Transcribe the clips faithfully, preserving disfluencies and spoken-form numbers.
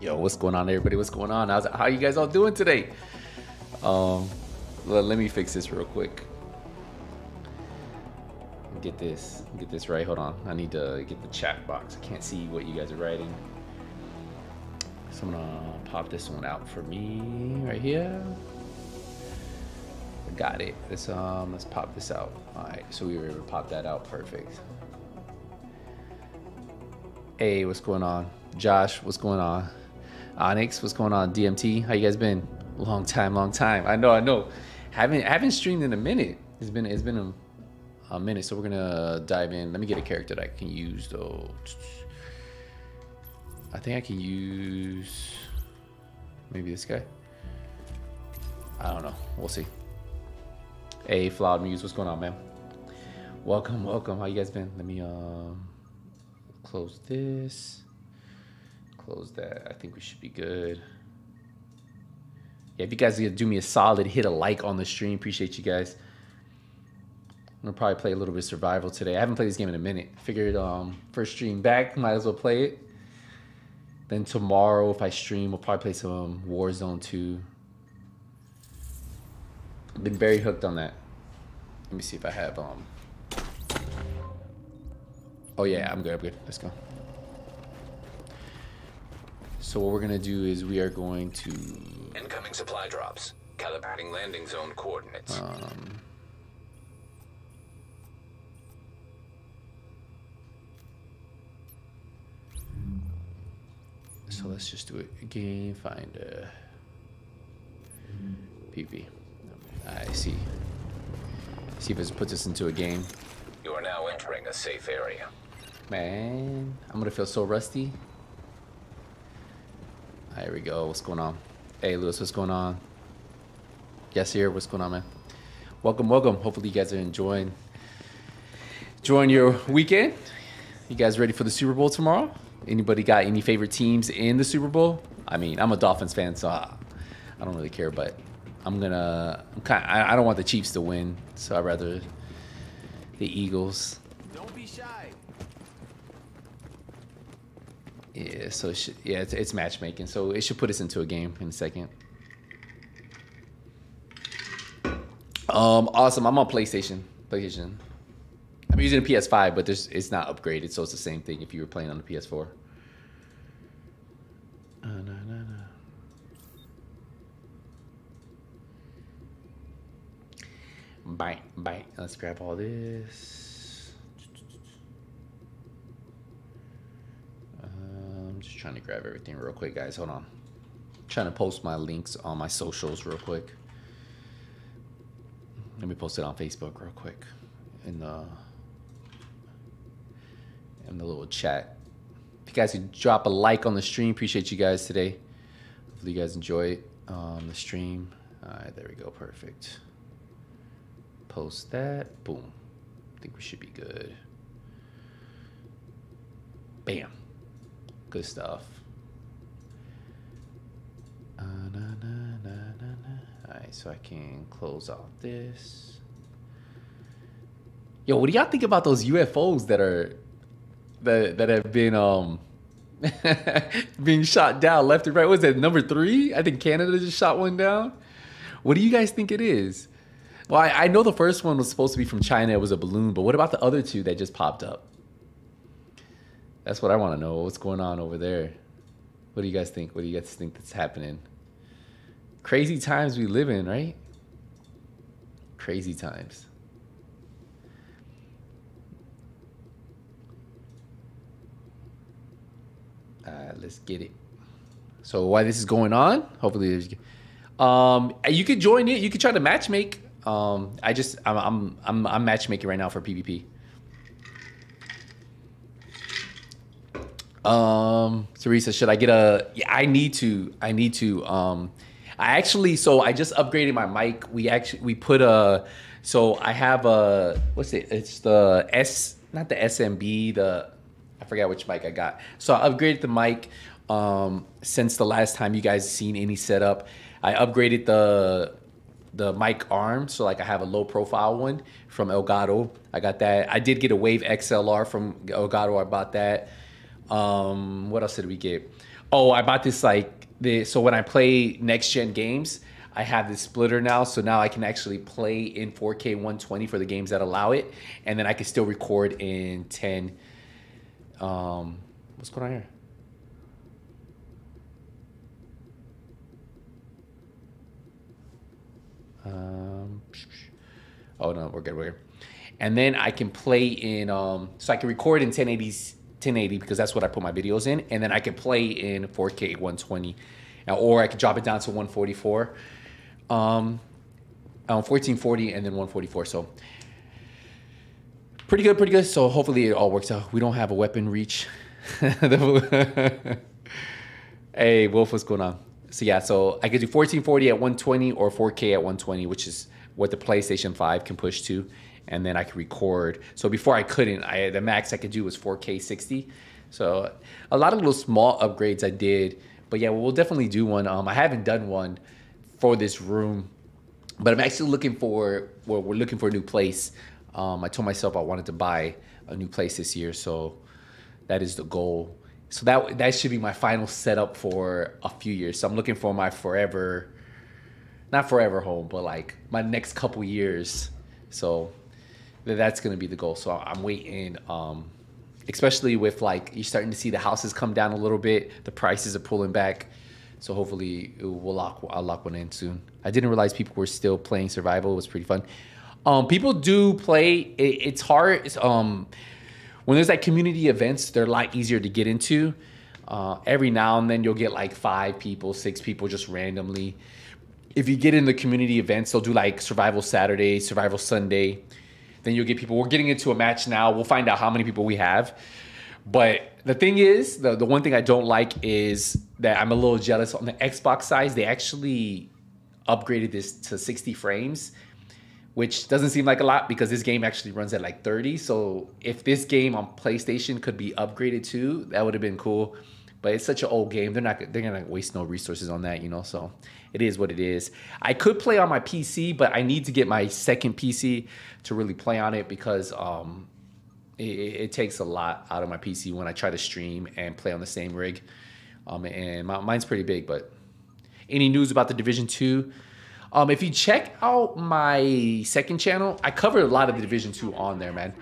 Yo, what's going on, everybody? What's going on? How's, how you guys all doing today? Um, let, let me fix this real quick. Get this, get this right. Hold on, I need to get the chat box. I can't see what you guys are writing. So I'm gonna pop this one out for me right here. Got it. Let's um, let's pop this out. All right, so we were able to pop that out. Perfect. Hey, what's going on? Josh, what's going on? Onyx, what's going on? D M T, how you guys been? Long time, long time. I know, I know. Haven't haven't streamed in a minute. It's been it's been a, a minute. So we're gonna dive in. Let me get a character that I can use though. I think I can use maybe this guy. I don't know. We'll see. Hey, Flawed Muse, what's going on, man? Welcome, welcome. How you guys been? Let me um close this. Close that. I think we should be good. Yeah, if you guys are gonna do me a solid, hit a like on the stream. Appreciate you guys. I'm gonna probably play a little bit of Survival today. I haven't played this game in a minute. Figured um first stream back, might as well play it. Then tomorrow, if I stream, we'll probably play some Warzone two. I've been very hooked on that. Let me see if I have um oh yeah, I'm good, I'm good. Let's go. So what we're gonna do is we are going to incoming supply drops. Calibrating landing zone coordinates. Um So let's just do it again. Find a P V. I see. See if it puts us into a game. You are now entering a safe area. Man, I'm gonna feel so rusty. Here we go. What's going on? Hey, Lewis, what's going on? Yes, here. What's going on, man? Welcome, welcome. Hopefully, you guys are enjoying enjoying your weekend. You guys ready for the Super Bowl tomorrow? Anybody got any favorite teams in the Super Bowl? I mean, I'm a Dolphins fan, so I don't really care, but. I'm gonna. I'm kind. I, I don't want the Chiefs to win, so I'd rather the Eagles. Don't be shy. Yeah. So it should, yeah, it's, it's matchmaking. So it should put us into a game in a second. Um. Awesome. I'm on PlayStation. PlayStation. I'm using a P S five, but there's it's not upgraded, so it's the same thing if you were playing on the P S four. Uh, no, no, no. Bite, bite. Let's grab all this. Uh, I'm just trying to grab everything real quick, guys. Hold on. I'm trying to post my links on my socials real quick. Let me post it on Facebook real quick in the in the little chat. If you guys could drop a like on the stream, appreciate you guys today. Hopefully, you guys enjoy it on the stream. All right, there we go. Perfect. Post that. Boom. I think we should be good. Bam. Good stuff. Uh, na, na, na, na, na. All right, so I can close off this. Yo, what do y'all think about those U F Os that are that that have been um being shot down left and right? What was that, number three? I think Canada just shot one down. What do you guys think it is? Well, I, I know the first one was supposed to be from China. It was a balloon. But what about the other two that just popped up? That's what I want to know. What's going on over there? What do you guys think? What do you guys think that's happening? Crazy times we live in, right? Crazy times. All right, let's get it. So while this is going on, hopefully there's... Um, you could join it. You could try to matchmake. Um, I just, I'm, I'm, I'm, I'm matchmaking right now for PvP. Um, Teresa, should I get a, yeah, I need to, I need to, um, I actually, so I just upgraded my mic. We actually, we put a, so I have a, what's it? It's the S, not the S M B, the, I forgot which mic I got. So I upgraded the mic, um, since the last time you guys seen any setup. I upgraded the, the mic arm, so like I have a low profile one from Elgato. I got that. I did get a Wave X L R from Elgato. I bought that. Um, what else did we get? Oh, I bought this like the so when I play next gen games, I have this splitter now, so now I can actually play in four K one twenty for the games that allow it, and then I can still record in ten. Um, what's going on here? Um, oh no, we're good, we're good. And then I can play in, um, so I can record in ten eighty because that's what I put my videos in, and then I can play in four K one twenty, or I could drop it down to one forty-four, um, fourteen forty, and then one forty-four. So pretty good, pretty good. So hopefully it all works out. We don't have a weapon reach. Hey, Wolf, what's going on? So yeah, so I could do fourteen forty at one twenty or four K at one twenty, which is what the PlayStation five can push to, and then I could record. So before I couldn't, I the max I could do was four K sixty. So a lot of little small upgrades I did. But yeah, we'll definitely do one. Um, I haven't done one for this room, but I'm actually looking for, well, we're looking for a new place. Um, I told myself I wanted to buy a new place this year, so that is the goal. So that that should be my final setup for a few years. So I'm looking for my forever, not forever home, but like my next couple years. So that's gonna be the goal. So I'm waiting. Um, especially with like, you're starting to see the houses come down a little bit, the prices are pulling back. So hopefully it will lock, I'll lock one in soon. I didn't realize people were still playing Survival. It was pretty fun. Um, people do play, it, it's hard. It's, um, when there's like community events, they're a lot easier to get into. Uh, every now and then you'll get like five people, six people just randomly. If you get in the community events, they'll do like Survival Saturday, Survival Sunday. Then you'll get people, we're getting into a match now. We'll find out how many people we have. But the thing is, the, the one thing I don't like is that I'm a little jealous on the Xbox side. They actually upgraded this to sixty frames, which doesn't seem like a lot because this game actually runs at like thirty. So if this game on PlayStation could be upgraded too, that would have been cool. But it's such an old game. They're not, they're gonna waste no resources on that, you know? So it is what it is. I could play on my P C, but I need to get my second P C to really play on it because um, it, it takes a lot out of my P C when I try to stream and play on the same rig. Um, and my, mine's pretty big, but any news about the Division two? Um, if you check out my second channel, I covered a lot of the Division two on there, man.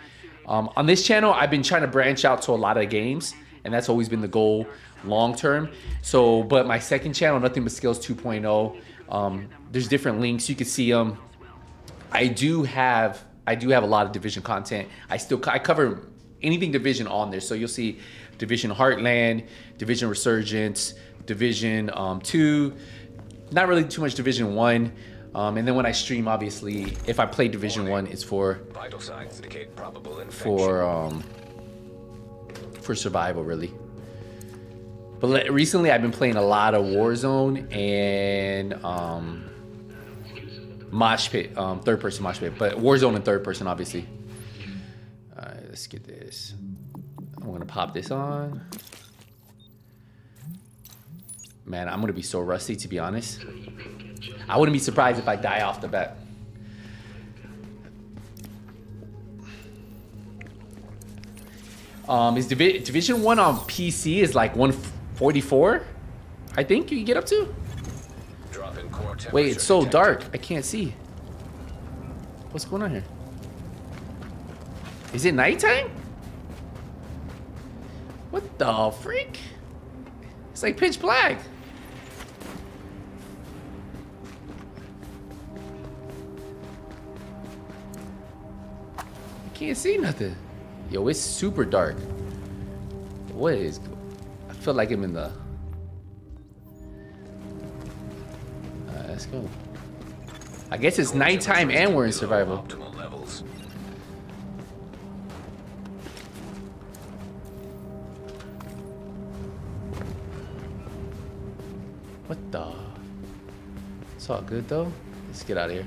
Um, on this channel, I've been trying to branch out to a lot of games, and that's always been the goal long term. So, but my second channel, Nothing But Skills two point oh, um, there's different links, you can see them. I do have, I do have a lot of Division content. I still, I cover anything Division on there. So you'll see Division Heartland, Division Resurgence, Division um, two, not really too much Division one. Um, and then when I stream, obviously, if I play Division one, it's for, vital signs indicate probable infection. for, um, for survival really. But recently I've been playing a lot of Warzone and um, Moshpit, um, third person Moshpit, but Warzone and third person obviously. All right, let's get this. I'm gonna pop this on. Man, I'm gonna be so rusty to be honest. I wouldn't be surprised if I die off the bat. Um, is Divi Division One on P C is like one forty-four, I think you can get up to. Drop in core temperature. Wait, it's so detected. Dark. I can't see. What's going on here? Is it nighttime? What the freak? It's like pitch black. I can't see nothing. Yo, it's super dark. What is... I feel like I'm in the... Uh, let's go. I guess it's nighttime and we're in survival. What the... It's all good though. Let's get out of here.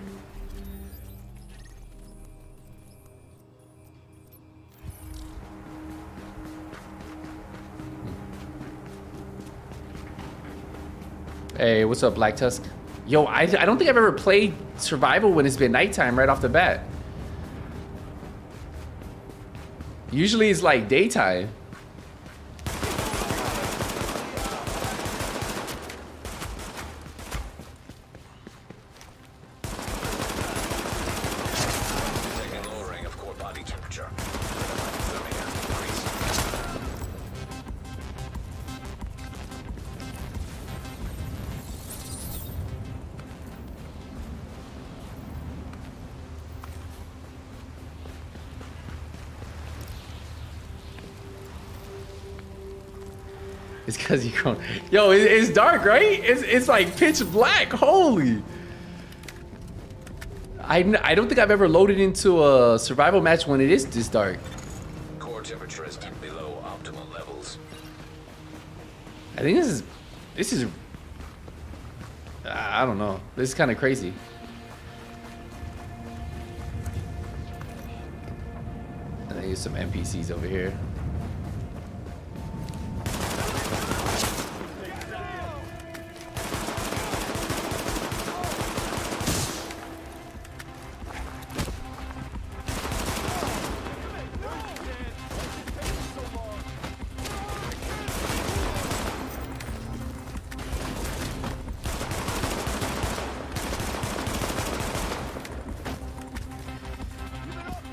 Hey, what's up, Black Tusk? Yo, I, I don't think I've ever played Survival when it's been nighttime right off the bat. Usually it's like daytime. It's because you're going. Yo, it, it's dark, right? It's, it's like pitch black. Holy. I, I don't think I've ever loaded into a survival match when it is this dark. Core temperature is below optimal levels. I think this is. This is. I don't know. This is kind of crazy. I think there's some N P Cs over here.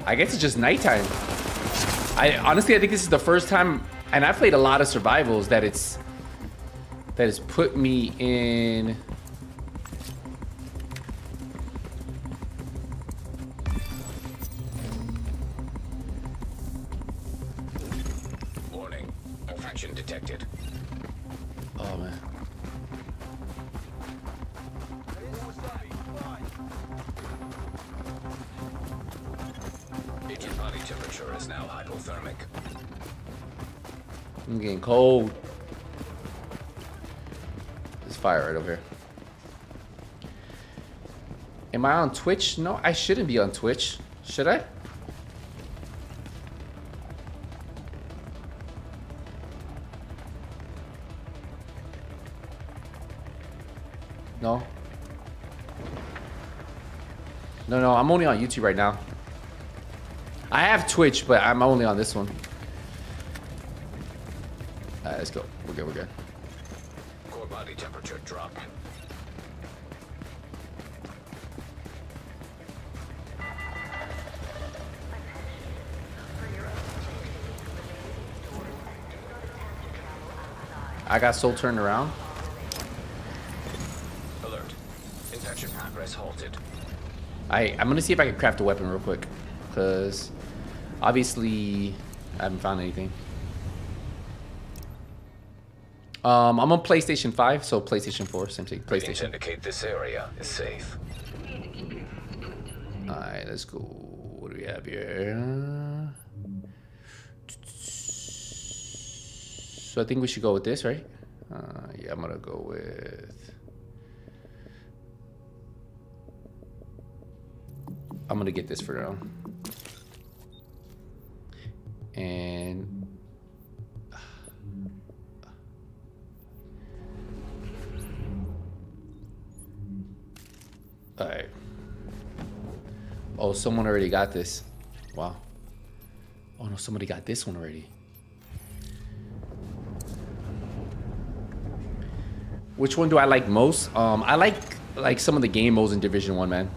I guess it's just nighttime. I honestly, I think this is the first time, and I've played a lot of survivals, that it's that has put me in. Warning, infraction detected. Oh man. Is now hypothermic. I'm getting cold. There's fire right over here. Am I on Twitch? No, I shouldn't be on Twitch. Should I? No. No, no, I'm only on YouTube right now. I have Twitch, but I'm only on this one. Alright, let's go. We're good, we're good. Core body temperature drop. I got soul turned around. Alert. Infection progress halted. Alright, I'm gonna see if I can craft a weapon real quick. Because obviously I haven't found anything. Um, I'm on PlayStation five, so PlayStation four, same thing. PlayStation. Indicate this area is safe. All right, let's go. What do we have here? So I think we should go with this, right? Uh, yeah, I'm gonna go with. I'm gonna get this for now. And all right. Oh, someone already got this. Wow. Oh no, somebody got this one already. Which one do I like most? Um, I like like some of the game modes in Division One, man.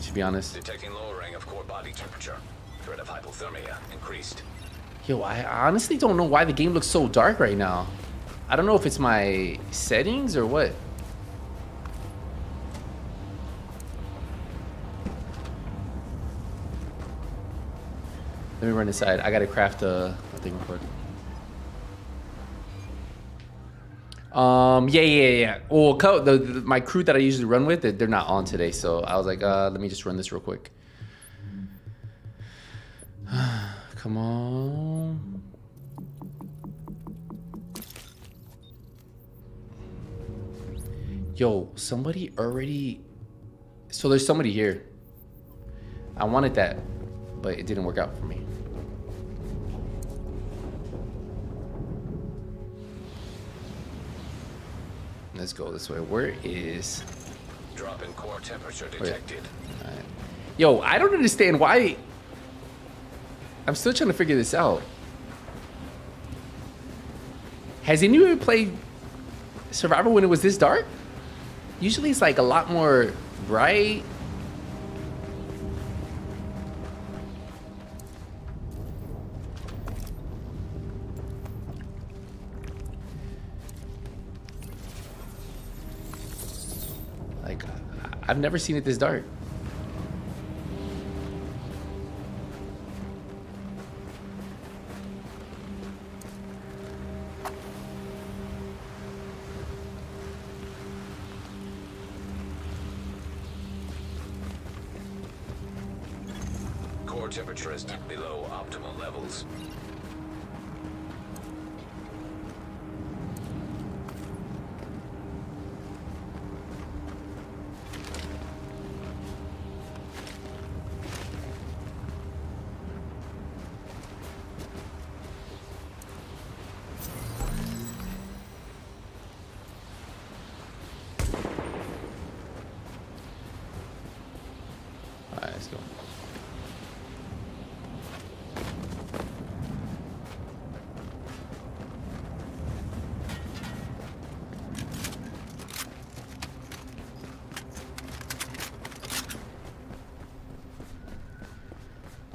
To be honest. Detecting lowering of core body temperature. Threat of hypothermia increased. Yo, I honestly don't know why the game looks so dark right now. I don't know if it's my settings or what. Let me run inside. I gotta craft a, a thing real quick. Um, yeah, yeah, yeah. Well, the, the, my crew that I usually run with, they're not on today, so I was like, uh, let me just run this real quick. Come on. Yo, somebody already. So there's somebody here. I wanted that, but it didn't work out for me. Let's go this way. Where is. Drop in core temperature detected. All right. Yo, I don't understand why. I'm still trying to figure this out. Has anyone ever played Survivor when it was this dark? Usually it's like a lot more bright. Like, I've never seen it this dark. Core temperature is dipped below optimal levels.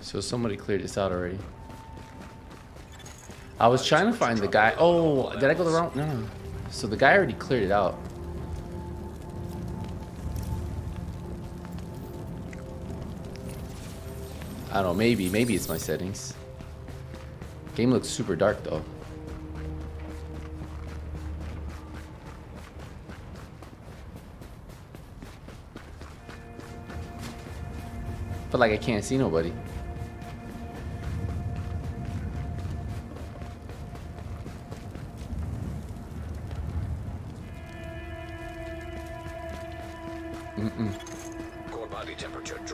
So somebody cleared this out already. I was trying to find the guy. Oh, did I go the wrong? No, no. So the guy already cleared it out. I don't know, maybe, maybe it's my settings. Game looks super dark though. But like I can't see nobody.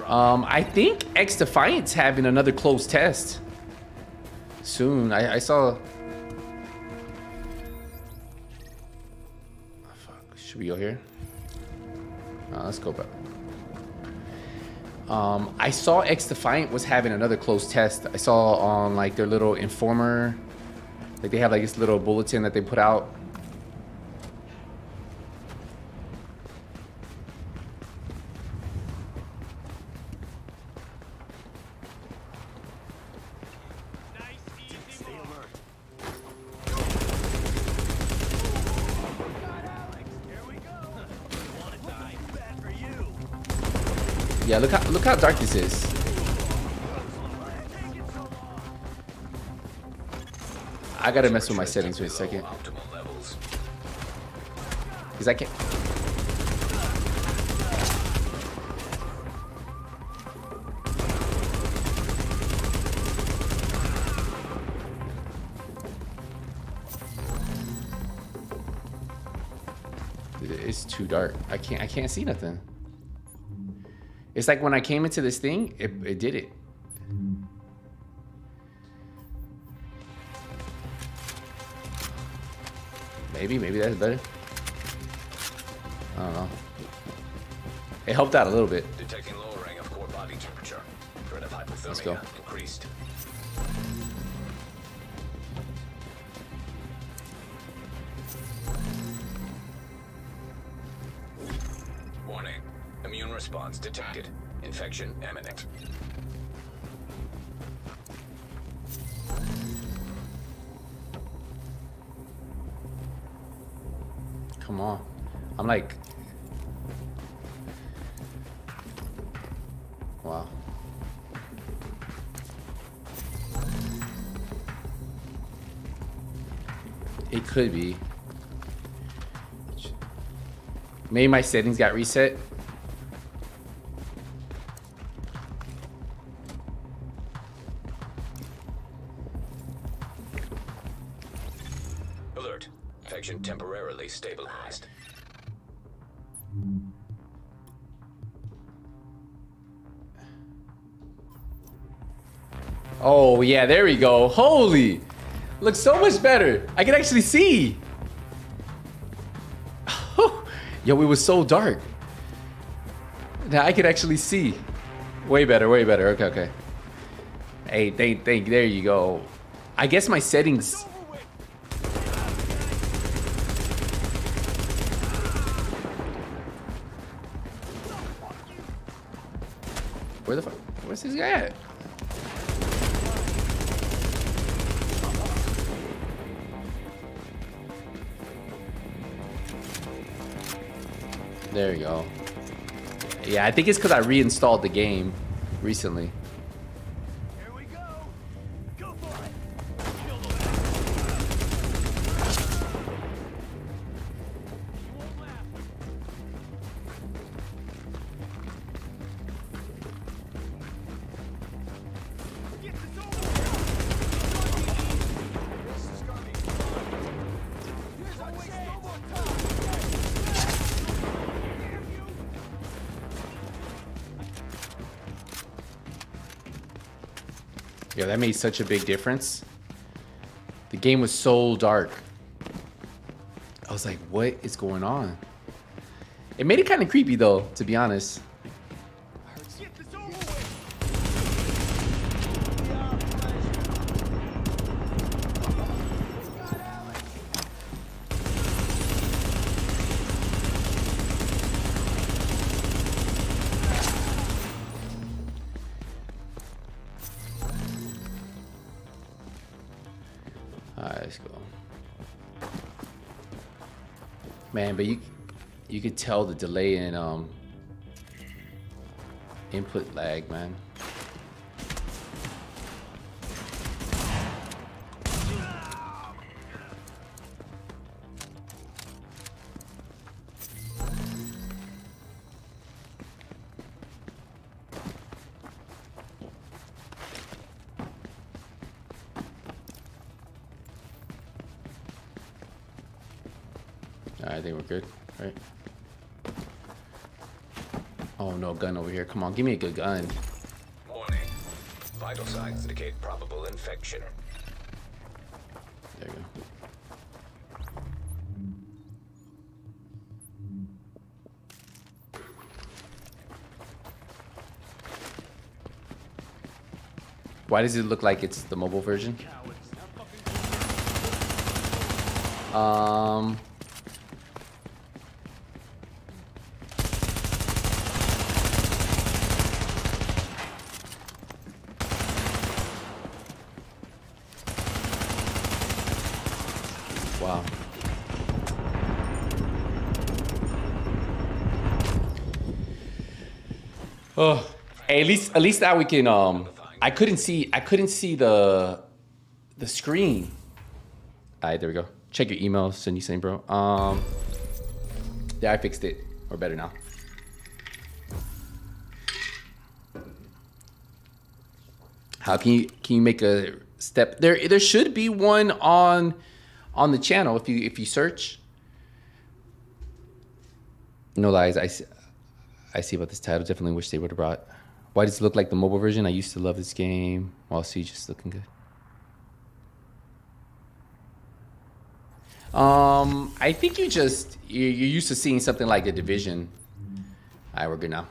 Um, I think X Defiant's having another closed test soon. I, I saw. Oh, fuck. Should we go here? Uh, let's go back. Um, I saw X Defiant was having another closed test. I saw on like their little informer, like they have like this little bulletin that they put out. Yeah, look how look how dark this is. I gotta mess with my settings for a second. Cause I can't. Dude, it's too dark. I can't I can't see nothing. It's like when I came into this thing, it, it did it. Maybe, maybe that's better. I don't know. It helped out a little bit. Detecting lowering of core body temperature. Threat of hypothermia. Let's go. Increased. Response detected. Infection imminent. Come on. I'm like... Wow. It could be. Maybe my settings got reset. Stabilized. Oh yeah, there we go. Holy, looks so much better. I can actually see. Yo, it was so dark. Now I could actually see. Way better, way better. Okay, okay. Hey, thank, thank. There you go. I guess my settings. Where the fuck? Where's this guy at? There you go. Yeah, I think it's because I reinstalled the game recently. Here we go. Go for it. Kill them. You won't laugh. Yo, that made such a big difference. The game was so dark. I was like, what is going on? It made it kind of creepy though, to be honest. Man, but you you could tell the delay in um input lag, man. Gun over here. Come on, give me a good gun. Warning. Vital signs indicate probable infection. There you go. Why does it look like it's the mobile version? Um... Oh, hey, at least at least now we can. Um, I couldn't see. I couldn't see the the screen. All right, there we go. Check your email, send you saying, bro. Um, yeah, I fixed it. We're better now. How can you can you make a step? There there should be one on on the channel if you if you search. No lies, I. I see about this title. Definitely wish they would have brought. Why does it look like the mobile version? I used to love this game. Well, see, just looking good. Um, I think you just you're used to seeing something like The Division. All right, we're good now.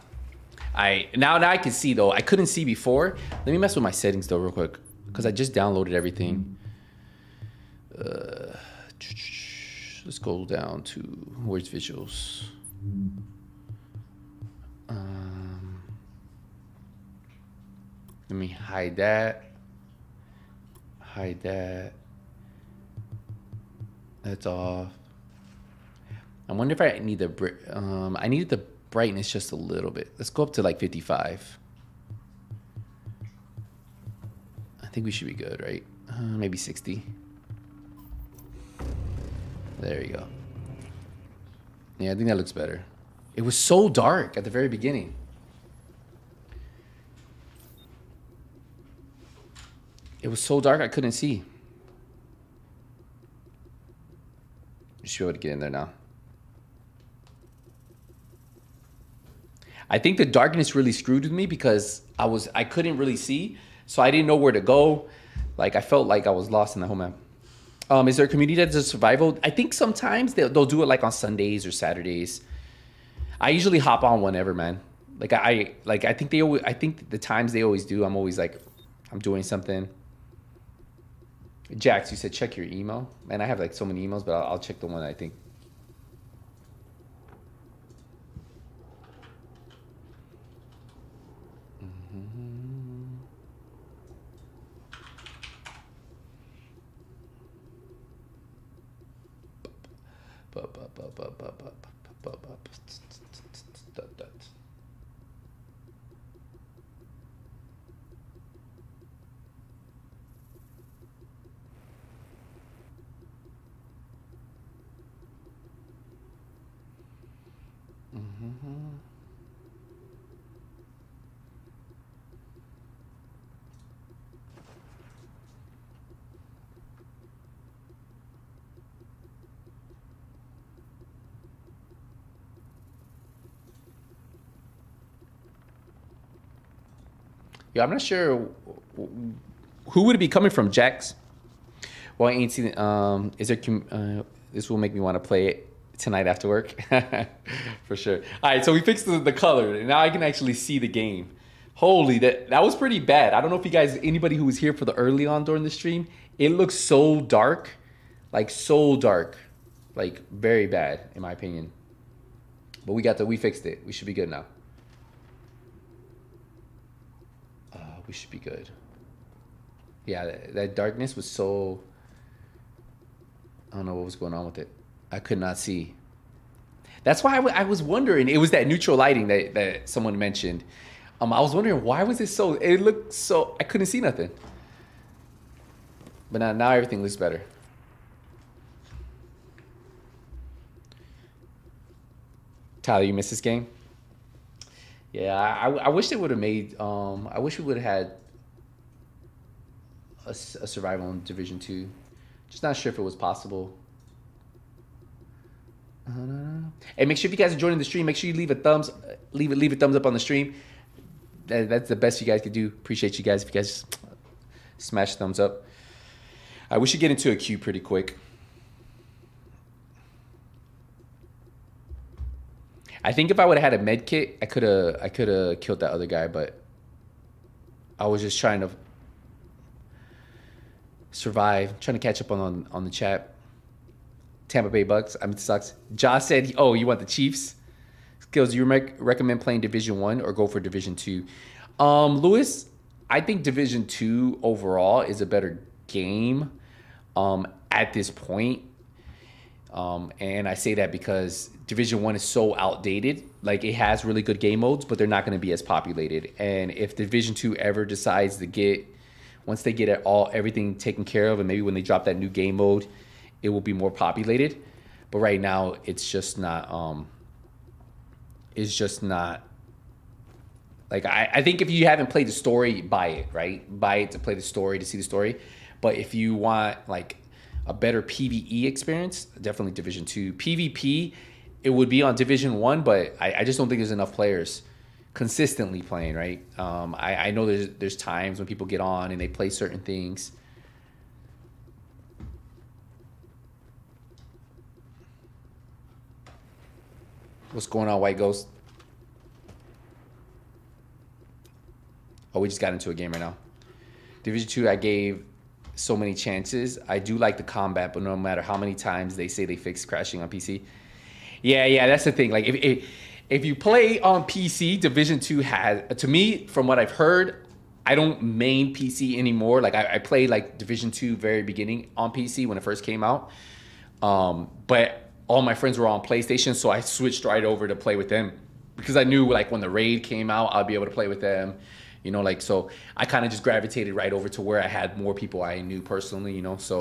I now now I can see though. I couldn't see before. Let me mess with my settings though, real quick, because I just downloaded everything. Uh, let's go down to where's visuals. Um, let me hide that. Hide that. That's off. I wonder if I need the br um. I needed the brightness just a little bit. Let's go up to like fifty-five. I think we should be good, right? Uh, maybe sixty. There you go. Yeah, I think that looks better. It was so dark at the very beginning. It was so dark I couldn't see. You should be able to get in there now. I think the darkness really screwed with me because I was I couldn't really see, so I didn't know where to go. Like I felt like I was lost in the whole map. Um, is there a community that does survival? I think sometimes they'll, they'll do it like on Sundays or Saturdays. I usually hop on whenever, man. Like I, like I think they always, I think the times they always do, I'm always like, I'm doing something. Jax, you said check your email, and I have like so many emails, but I'll, I'll check the one I think. Mm-hmm. Mm-hmm. I'm not sure who would it be coming from? Jax? Well, I ain't seen it. Um, is there, uh, this will make me want to play it tonight after work. For sure. All right, so we fixed the, the color, and now I can actually see the game. Holy, that, that was pretty bad. I don't know if you guys, anybody who was here for the early on during the stream, it looks so dark, like so dark, like very bad in my opinion. But we got the, we fixed it. We should be good now. Uh, we should be good. Yeah, that, that darkness was so, I don't know what was going on with it. I could not see. That's why I, w I was wondering. It was that neutral lighting that, that someone mentioned. Um, I was wondering why was it so, it looked so, I couldn't see nothing. But now, now everything looks better. Tyler, you missed this game? Yeah, I, I wish they would have made, um, I wish we would have had a, a survival in Division two. Just not sure if it was possible. And make sure if you guys are joining the stream, make sure you leave a thumbs, leave it, leave a thumbs up on the stream. That, that's the best you guys could do. Appreciate you guys if you guys just smash thumbs up. All right, we should get into a queue pretty quick. I think if I would have had a med kit, I could have I could have killed that other guy, but I was just trying to survive, trying to catch up on on, on the chat. Tampa Bay Bucks. I mean, it sucks. Josh said, "Oh, you want the Chiefs?" Skills, do you rec recommend playing Division One or go for Division Two? Um, Lewis, I think Division Two overall is a better game um, at this point, um, and I say that because Division One is so outdated. Like, it has really good game modes, but they're not going to be as populated. And if Division Two ever decides to get, once they get it all everything taken care of, and maybe when they drop that new game mode, it will be more populated. But right now, it's just not. Um, it's just not. Like, I, I think if you haven't played the story, buy it, right? Buy it to play the story, to see the story. But if you want like a better PvE experience, definitely Division Two. PvP, it would be on Division One, but I, I just don't think there's enough players consistently playing, right? Um, I, I know there's there's times when people get on and they play certain things. What's going on, White Ghost? Oh, we just got into a game right now. Division two, I gave so many chances. I do like the combat, but no matter how many times they say they fix crashing on P C. Yeah, yeah, that's the thing. Like, if if, if you play on P C, Division two has, to me, from what I've heard, I don't main P C anymore. Like, I, I played, like, Division two very beginning on P C when it first came out. Um, but... all my friends were on PlayStation, so I switched right over to play with them because I knew, like, when the raid came out, I'd be able to play with them, you know, like, so I kind of just gravitated right over to where I had more people I knew personally, you know, so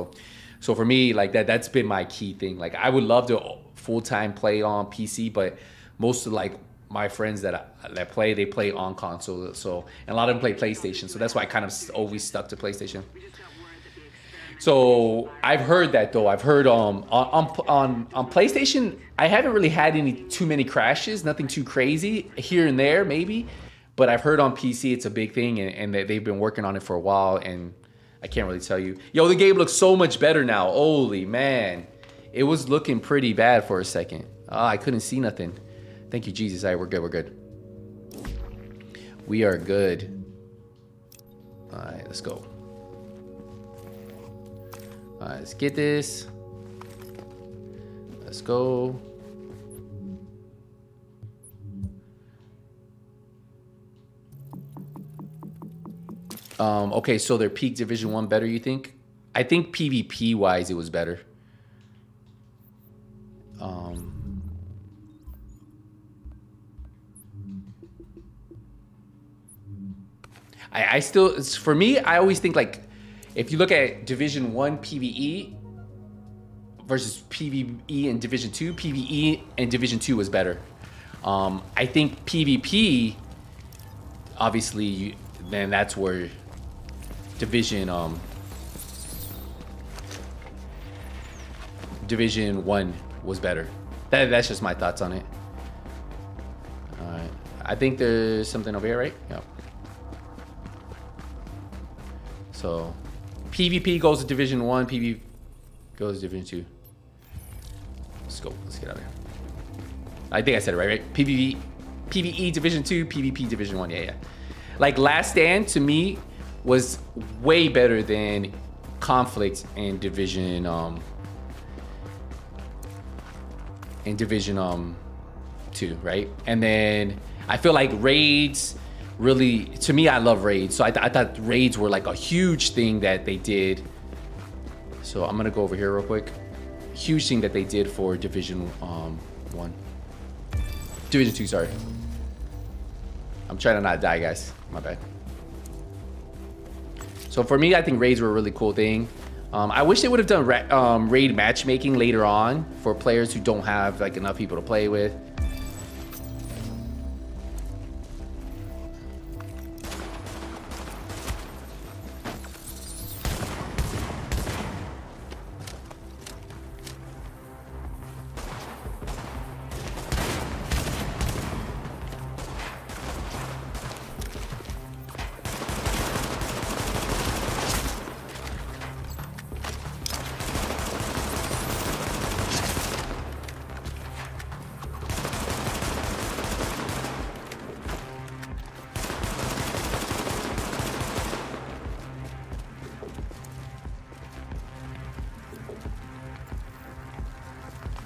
so for me, like, that, that's been my key thing. Like, I would love to full-time play on P C, but most of, like, my friends that, I, that play, they play on console, so, and a lot of them play PlayStation, so that's why I kind of always stuck to PlayStation. So I've heard that though. I've heard um on on on PlayStation, I haven't really had any too many crashes, nothing too crazy here and there maybe, but I've heard on P C it's a big thing, and, and they've been working on it for a while, and I can't really tell you. Yo, the game looks so much better now. Holy man, it was looking pretty bad for a second. Oh, I couldn't see nothing. Thank you Jesus. All right, we're good. We're good. We are good. All right, let's go. All right, let's get this. Let's go. Um, okay, so their peak Division One better, you think? I think PvP wise, it was better. Um. I I still, for me, I always think like, if you look at Division One PvE versus PvE and Division Two, PvE and Division Two was better. Um, I think PvP, obviously, you, then that's where Division um, Division One was better. That, that's just my thoughts on it. All right, I think there's something over here, right? Yep. So PvP goes to Division One, PvP goes to Division Two. Let's go. Let's get out of here. I think I said it right, right? PvP, PvE Division Two, PvP Division One. Yeah, yeah. Like Last Stand to me was way better than Conflict and Division. Um, in Division um Two, right? And then I feel like raids. Really, to me, I love raids. So I, th I thought raids were like a huge thing that they did. So I'm gonna go over here real quick. Huge thing that they did for Division um One, Division Two. Sorry, I'm trying to not die, guys. My bad. So for me, I think raids were a really cool thing. Um, I wish they would have done ra um, raid matchmaking later on for players who don't have like enough people to play with.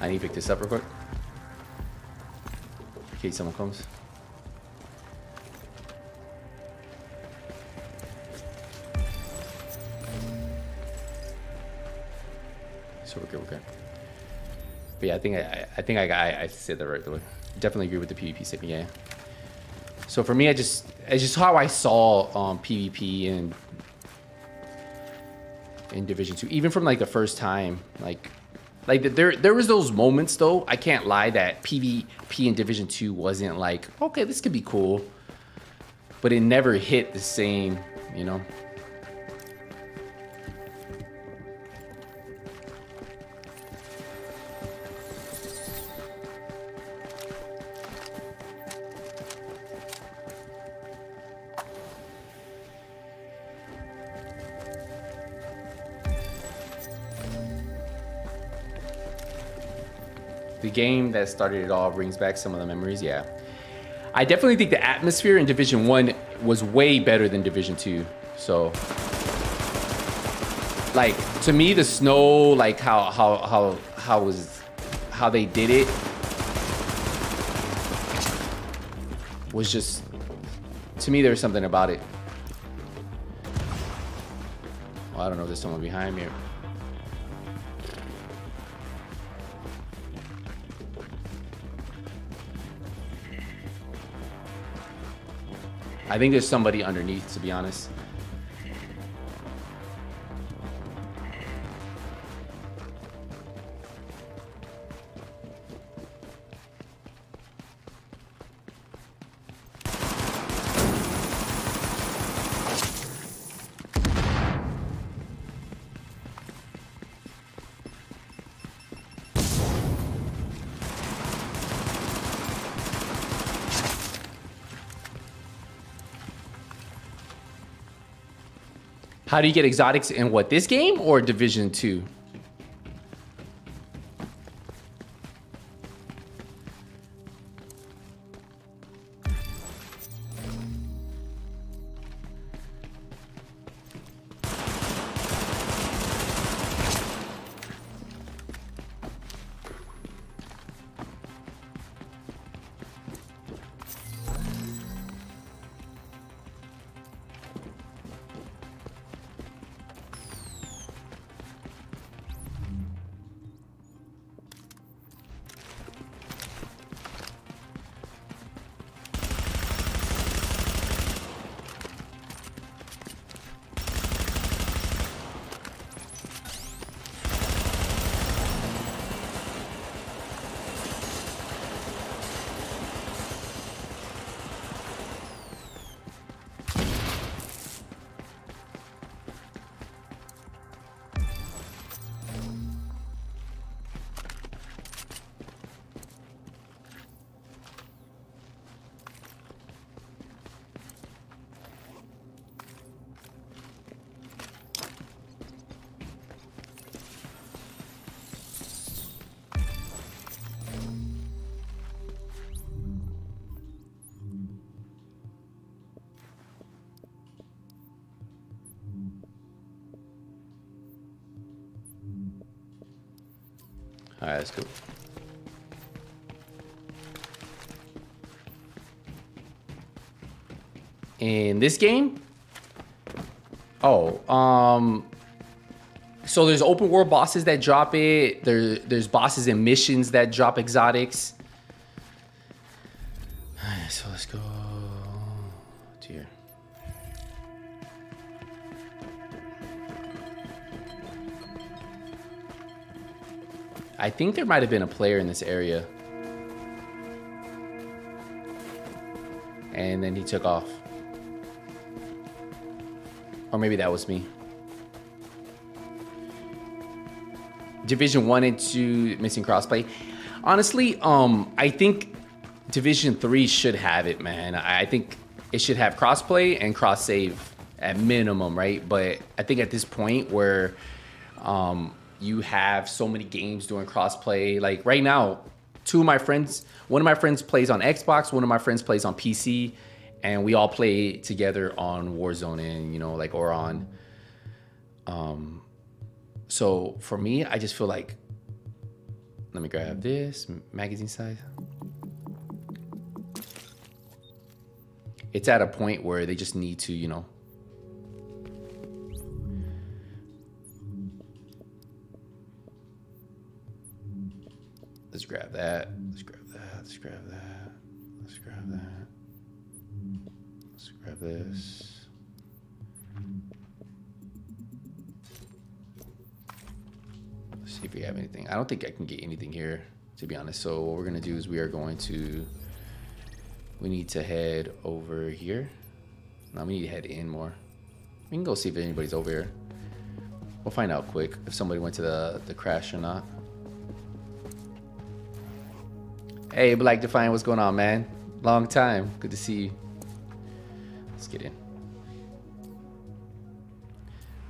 I need to pick this up real quick. In case someone comes. So we're good, we're good. But yeah, I think I, I think I, I, I said that right. Definitely agree with the PvP statement. Yeah. So for me, I just it's just how I saw um, PvP in in Division Two, even from like the first time, like. Like, there there was those moments, though, I can't lie, that PvP in Division two wasn't like, okay, this could be cool. But it never hit the same, you know? The game that started it all brings back some of the memories, yeah. I definitely think the atmosphere in Division One was way better than Division Two. So, like to me, the snow, like how how how how was how they did it was just to me there was something about it. Well, I don't know if there's someone behind me. I think there's somebody underneath, to be honest. How do you get exotics in what, this game or Division two? Alright, let's go. In this game? Oh, um... So there's open world bosses that drop it. There, there's bosses and missions that drop exotics. Alright, so let's go... Dear. I think there might have been a player in this area. And then he took off. Or maybe that was me. Division one and two missing crossplay. Honestly, um, I think Division three should have it, man. I think it should have crossplay and cross save at minimum, right? But I think at this point where um, you have so many games doing crossplay, like right now, two of my friends, one of my friends plays on Xbox, one of my friends plays on P C, and we all play together on Warzone and, you know, like, or on, um, so for me, I just feel like, let me grab this magazine size. It's at a point where they just need to, you know, let's grab that, let's grab that, let's grab that, let's grab that. Grab this. Let's see if we have anything. I don't think I can get anything here, to be honest. So what we're gonna do is we are going to, we need to head over here. Now we need to head in more. We can go see if anybody's over here. We'll find out quick if somebody went to the, the crash or not. Hey, Black Defiant, what's going on, man? Long time, good to see you. Let's get in.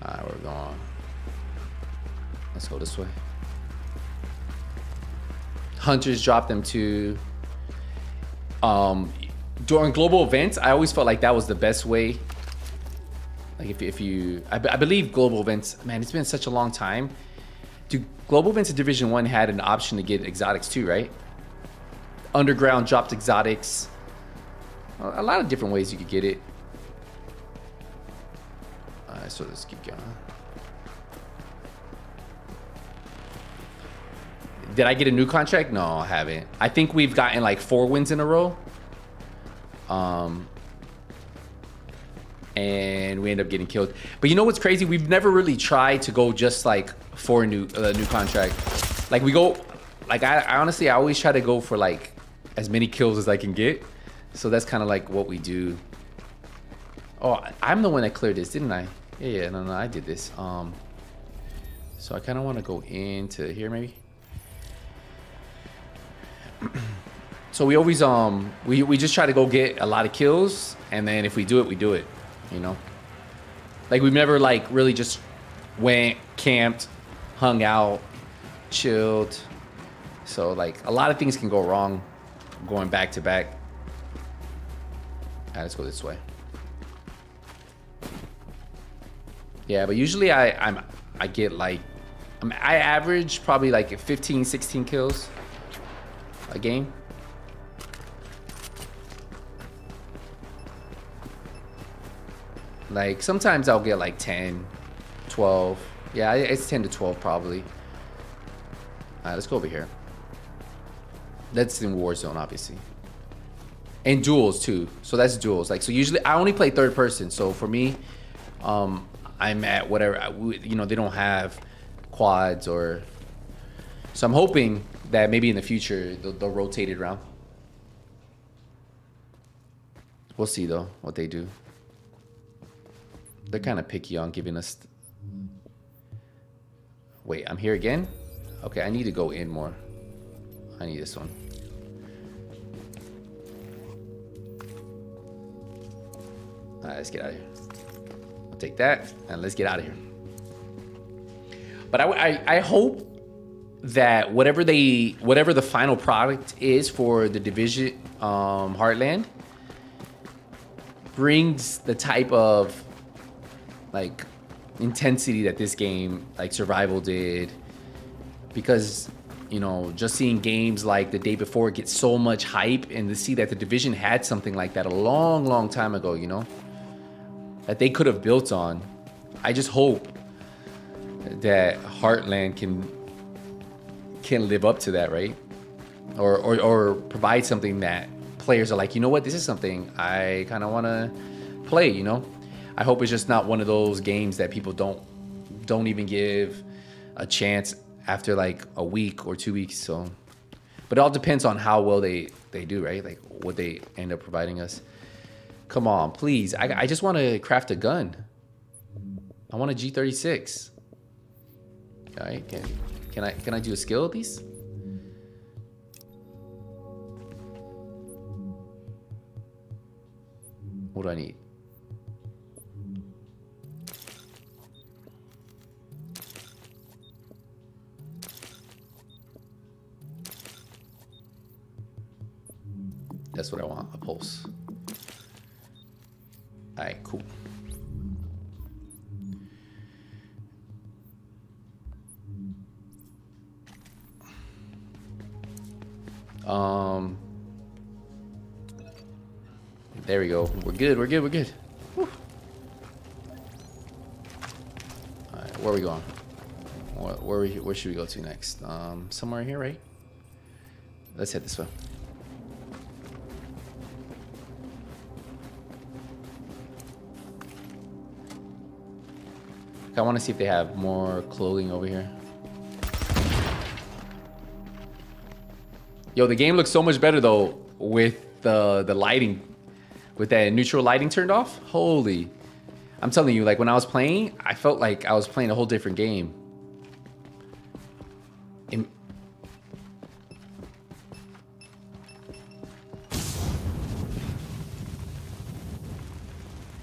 All right, we're gone. Let's go this way. Hunters dropped them too. Um, during global events, I always felt like that was the best way. Like if, if you, I, I believe global events, man, it's been such a long time. Do global events in Division One had an option to get exotics too, right? Underground dropped exotics. A lot of different ways you could get it. Alright, so let's keep going. Did I get a new contract? No, I haven't. I think we've gotten like four wins in a row. Um, and we end up getting killed. But you know what's crazy? We've never really tried to go just like for a new, uh, new contract. Like we go, like I, I honestly, I always try to go for like as many kills as I can get. So that's kind of like what we do. Oh, I'm the one that cleared this, didn't I? Yeah, yeah, no, no, I did this. Um, so I kind of want to go into here, maybe. So we always, um, we, we just try to go get a lot of kills. And then if we do it, we do it, you know? Like we've never like really just went, camped, hung out, chilled. So like a lot of things can go wrong going back to back. Alright, let's go this way. Yeah, but usually I I'm I get like I'm, I average probably like fifteen, sixteen kills a game. Like sometimes I'll get like ten, twelve. Yeah, it's ten to twelve probably. Alright, let's go over here. That's in Warzone, obviously. And duels too, so that's duels. Like, so usually I only play third person. So for me, um, I'm at whatever, I, you know, they don't have quads or, so I'm hoping that maybe in the future they'll, they'll rotate it around. We'll see though, what they do. They're kind of picky on giving us, wait, I'm here again? Okay, I need to go in more. I need this one. All right, let's get out of here. I'll take that and let's get out of here. But I, I, I hope that whatever they, whatever the final product is for the Division um, Heartland brings the type of like intensity that this game, like Survival, did. Because you know, just seeing games like the day before get so much hype, and to see that The Division had something like that a long, long time ago, you know, that they could have built on. I just hope that Heartland can can live up to that, right? Or, or, or provide something that players are like, you know what, this is something I kind of want to play, you know? I hope it's just not one of those games that people don't don't even give a chance after like a week or two weeks. So, but it all depends on how well they, they do, right? Like what they end up providing us. Come on, please. I, I just want to craft a gun. I want a G thirty-six. All right, can, can I can I do a skill at least? What do I need? That's what I want, a pulse. All right, cool. Um, there we go. We're good, we're good, we're good. Woo. All right, where are we going? Where, where, we, where should we go to next? Um, somewhere here, right? Let's head this way. I want to see if they have more clothing over here. Yo, the game looks so much better though with the the lighting, with that neutral lighting turned off. Holy, I'm telling you, like when I was playing, I felt like I was playing a whole different game. And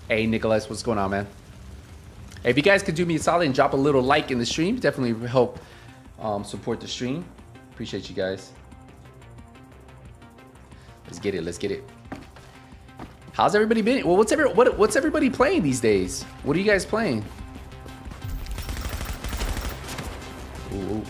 hey, Nicholas, what's going on, man? If you guys could do me a solid and drop a little like in the stream, definitely help um, support the stream. Appreciate you guys. Let's get it. Let's get it. How's everybody been? Well, what's every what, what's everybody playing these days? What are you guys playing? Ooh.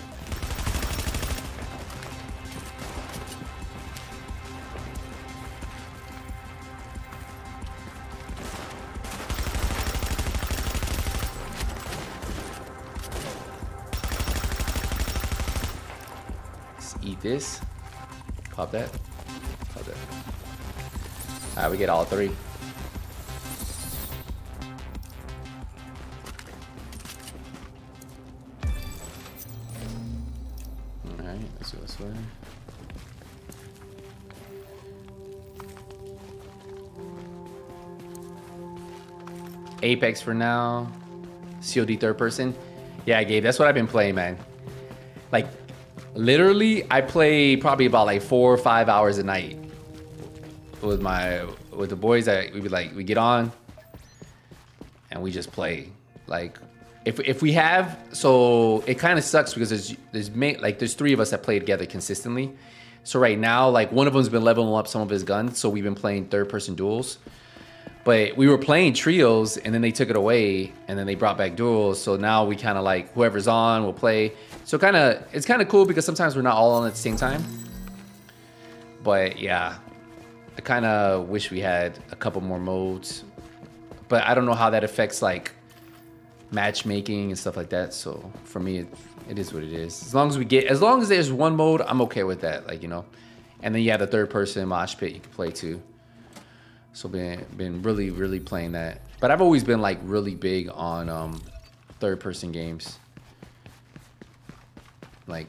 This, pop that, pop that. All right, we get all three. All right, let's go this way. Apex for now. C O D third person. Yeah, Gabe, that's what I've been playing, man. Like, literally, I play probably about like four or five hours a night with my with the boys. I we like we get on and we just play. Like if if we have, so it kind of sucks because there's there's like there's three of us that play together consistently. So right now, like one of them's been leveling up some of his guns, so we've been playing third person duels. But we were playing trios and then they took it away and then they brought back duels. So now we kind of like whoever's on will play. So kind of, it's kind of cool because sometimes we're not all on at the same time. But yeah, I kind of wish we had a couple more modes, but I don't know how that affects like matchmaking and stuff like that. So for me, it, it is what it is. As long as we get, as long as there's one mode, I'm okay with that. Like, you know, and then you have the third person Moshpit you can play too. So been been really really playing that, but I've always been like really big on um, third person games. Like,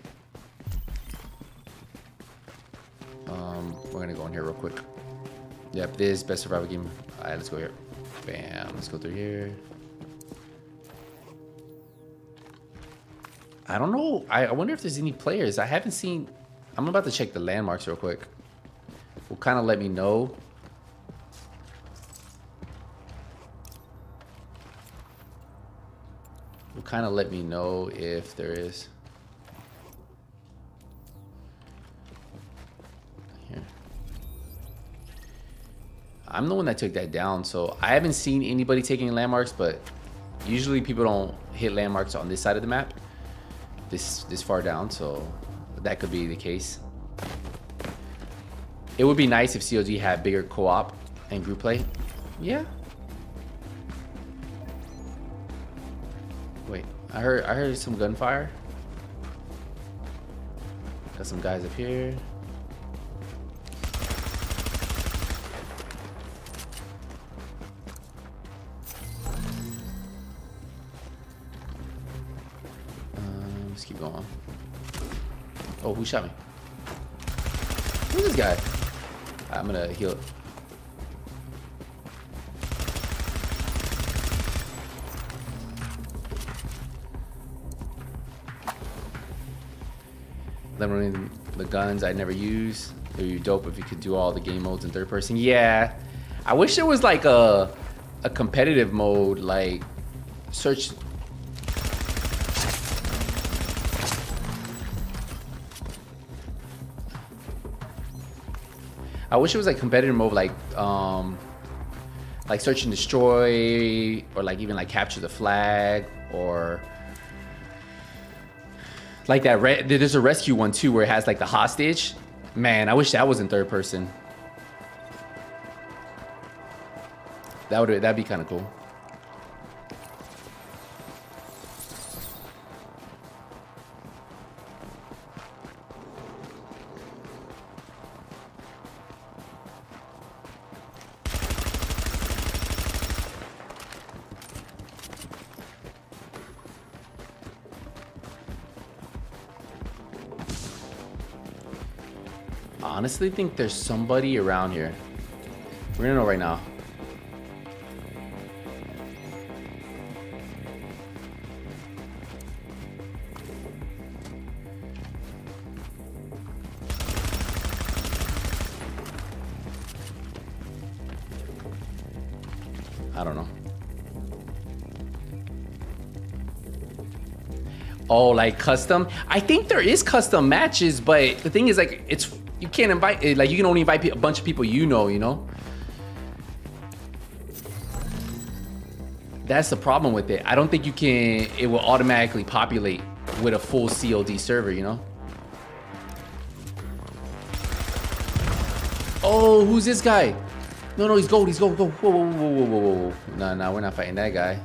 um, we're gonna go in here real quick. Yep, this best survival game. All right, let's go here. Bam, let's go through here. I don't know. I, I wonder if there's any players. I haven't seen. I'm about to check the landmarks real quick. Will kind of let me know. Kind of let me know if there is. Here. I'm the one that took that down, so I haven't seen anybody taking landmarks, but usually people don't hit landmarks on this side of the map, this this far down. So that could be the case. It would be nice if C O D had bigger co-op and group play. Yeah. Wait, I heard I heard some gunfire. Got some guys up here. Um, let's keep going. Oh, who shot me? Who's this guy? I'm gonna heal it. Them running the guns I never use. It would be dope if you could do all the game modes in third person. Yeah, I wish there was like a a competitive mode, like search. I wish it was like competitive mode, like um, like search and destroy, or like even like capture the flag, or. Like that, re there's a rescue one too where it has like the hostage. Man, I wish that was in third person. That would that'd be kind of cool. Honestly, think there's somebody around here. We're gonna know right now. I don't know. Oh, like custom? I think there is custom matches, but the thing is, like, it's. You can't invite, like you can only invite a bunch of people you know, you know? That's the problem with it. I don't think you can, it will automatically populate with a full C O D server, you know? Oh, who's this guy? No, no, he's gold, he's gold, gold. Whoa, whoa, whoa, whoa, whoa, whoa. No, no, we're not fighting that guy.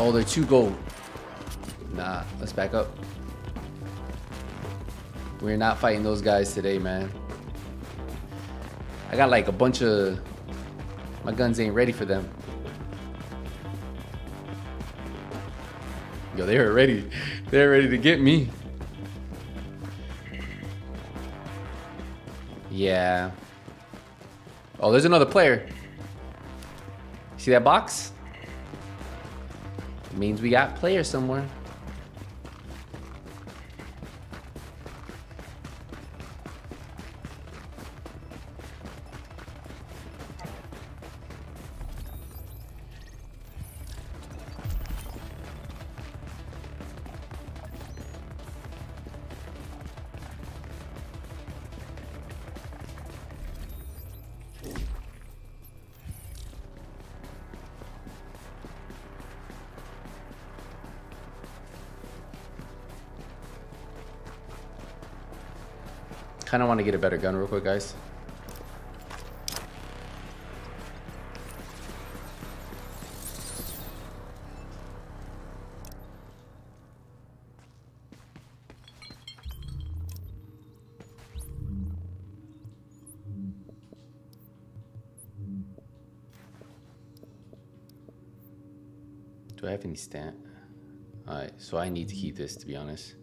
Oh, they're two gold. Nah, let's back up. We're not fighting those guys today, man. I got like a bunch of... My guns ain't ready for them. Yo, they were ready. They were ready to get me. Yeah. Oh, there's another player. See that box? Means we got players somewhere. Kind of want to get a better gun real quick, guys. Do I have any stat? All right, so I need to keep this, to be honest.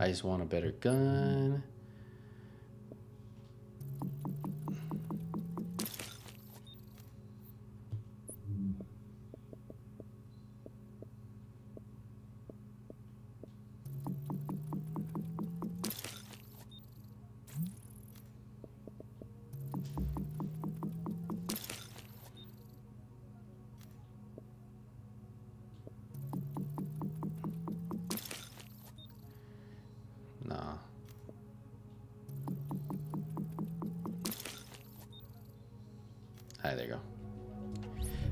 I just want a better gun. there you go.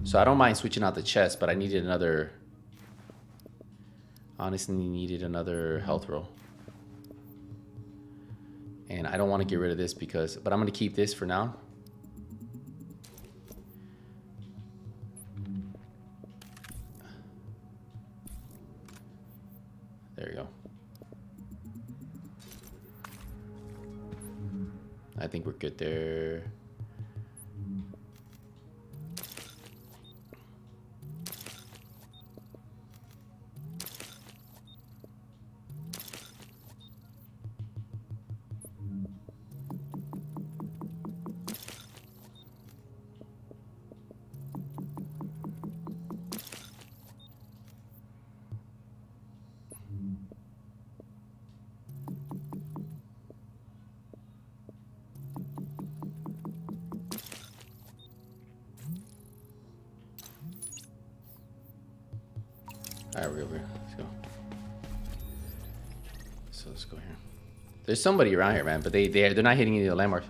So I don't mind switching out the chest, but I needed another... Honestly, needed another health roll. And I don't want to get rid of this because... But I'm going to keep this for now. There you go. I think we're good there. There's somebody around here, man, but they, they're, they're not hitting any of the landmarks.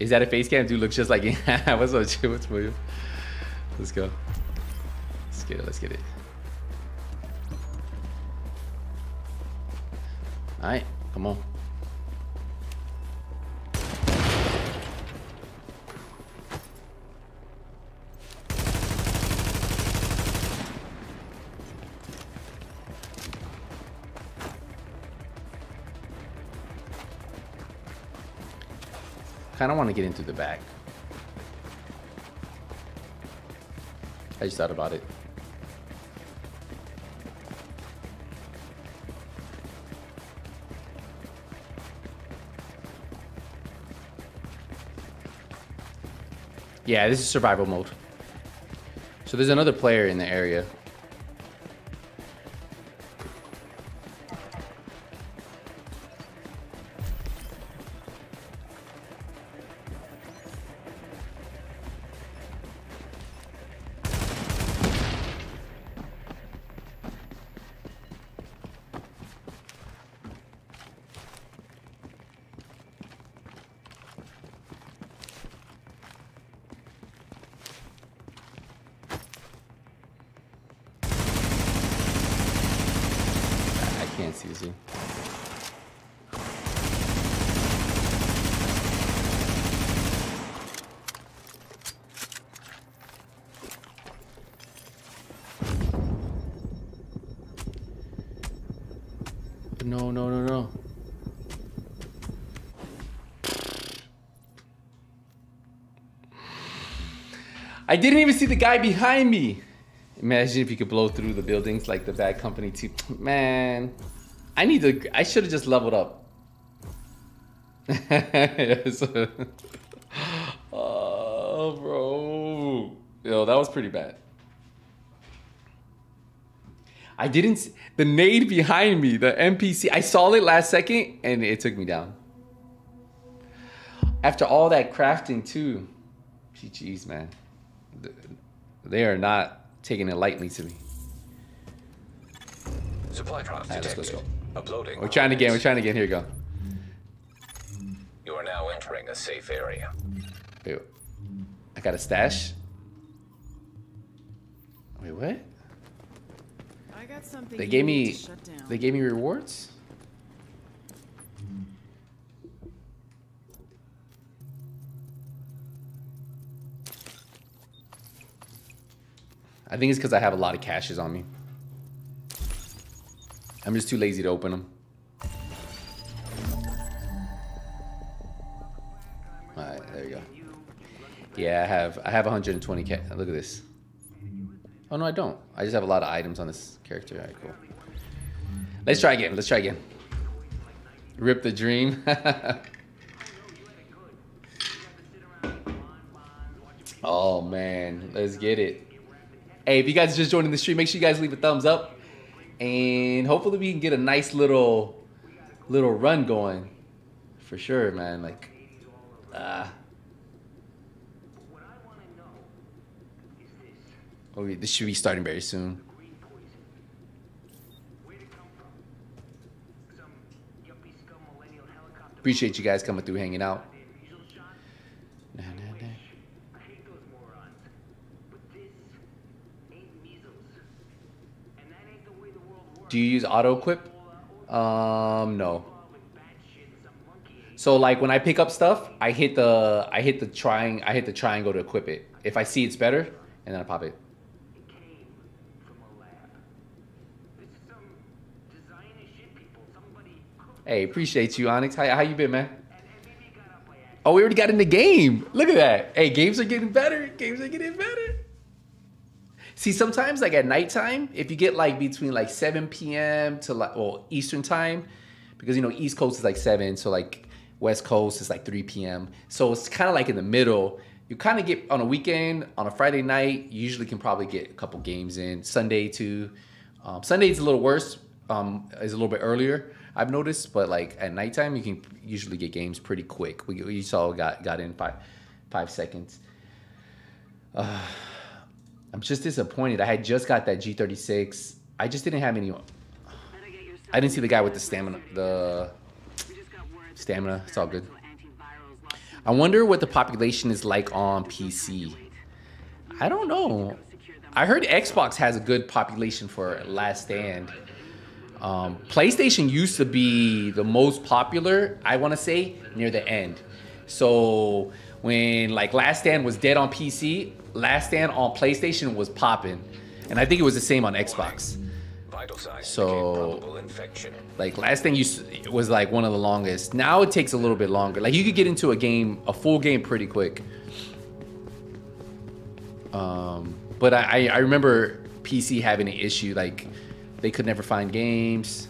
Is that a face cam? Dude looks just like it. What's up, dude? What's up? Let's go. Let's get it. Let's get it. All right. Come on. I kind of want to get into the back. I just thought about it. Yeah, this is survival mode. So there's another player in the area. I didn't even see the guy behind me. Imagine if you could blow through the buildings like the bad company too. Man, I need to, I should have just leveled up. Oh, bro. Yo, that was pretty bad. I didn't see the nade behind me, the N P C. I saw it last second and it took me down. After all that crafting too. G G's, man. They are not taking it lightly to me. Supply drops detected. Right, let's go, let's go. Uploading. We're trying to get. We're trying to get here. Go. You are now entering a safe area. Wait, I got a stash. Wait, what? I got something. They gave me. They gave me rewards. I think it's because I have a lot of caches on me. I'm just too lazy to open them. All right, there you go. Yeah, I have I have one hundred twenty ca- Look at this. Oh, no, I don't. I just have a lot of items on this character. All right, cool. Let's try again. Let's try again. Rip the dream. Oh, man. Let's get it. Hey, if you guys are just joining the stream, make sure you guys leave a thumbs up. And hopefully we can get a nice little little run going. For sure, man. Like, ah. Uh, okay, this should be starting very soon. Appreciate you guys coming through, hanging out. Do you use auto-equip? Um, no. So like when I pick up stuff, I hit the I hit the trying I hit the triangle to equip it. If I see it's better, and then I pop it. Hey, appreciate you, Onyx. How how you been, man? Oh, we already got in the game. Look at that. Hey, games are getting better. Games are getting better. See, sometimes like at nighttime, if you get like between like seven P M to like well Eastern time, because you know East Coast is like seven, so like West Coast is like three P M So it's kind of like in the middle. You kind of get on a weekend, on a Friday night, you usually can probably get a couple games in. Sunday too. Um, Sunday is a little worse. Um, is a little bit earlier, I've noticed, but like at nighttime, you can usually get games pretty quick. We, we saw got got in five five seconds. Uh, I'm just disappointed. I had just got that G thirty-six. I just didn't have any. I didn't see the guy with the stamina. The stamina. It's all good. I wonder what the population is like on P C. I don't know. I heard Xbox has a good population for Last Stand. Um, PlayStation used to be the most popular, I want to say, near the end. So when like Last Stand was dead on P C, Last Stand on PlayStation was popping, and I think it was the same on Xbox. So like Last Stand used to, was like one of the longest. Now it takes a little bit longer. Like you could get into a game, a full game, pretty quick. Um, but I, I remember P C having an issue like. They could never find games.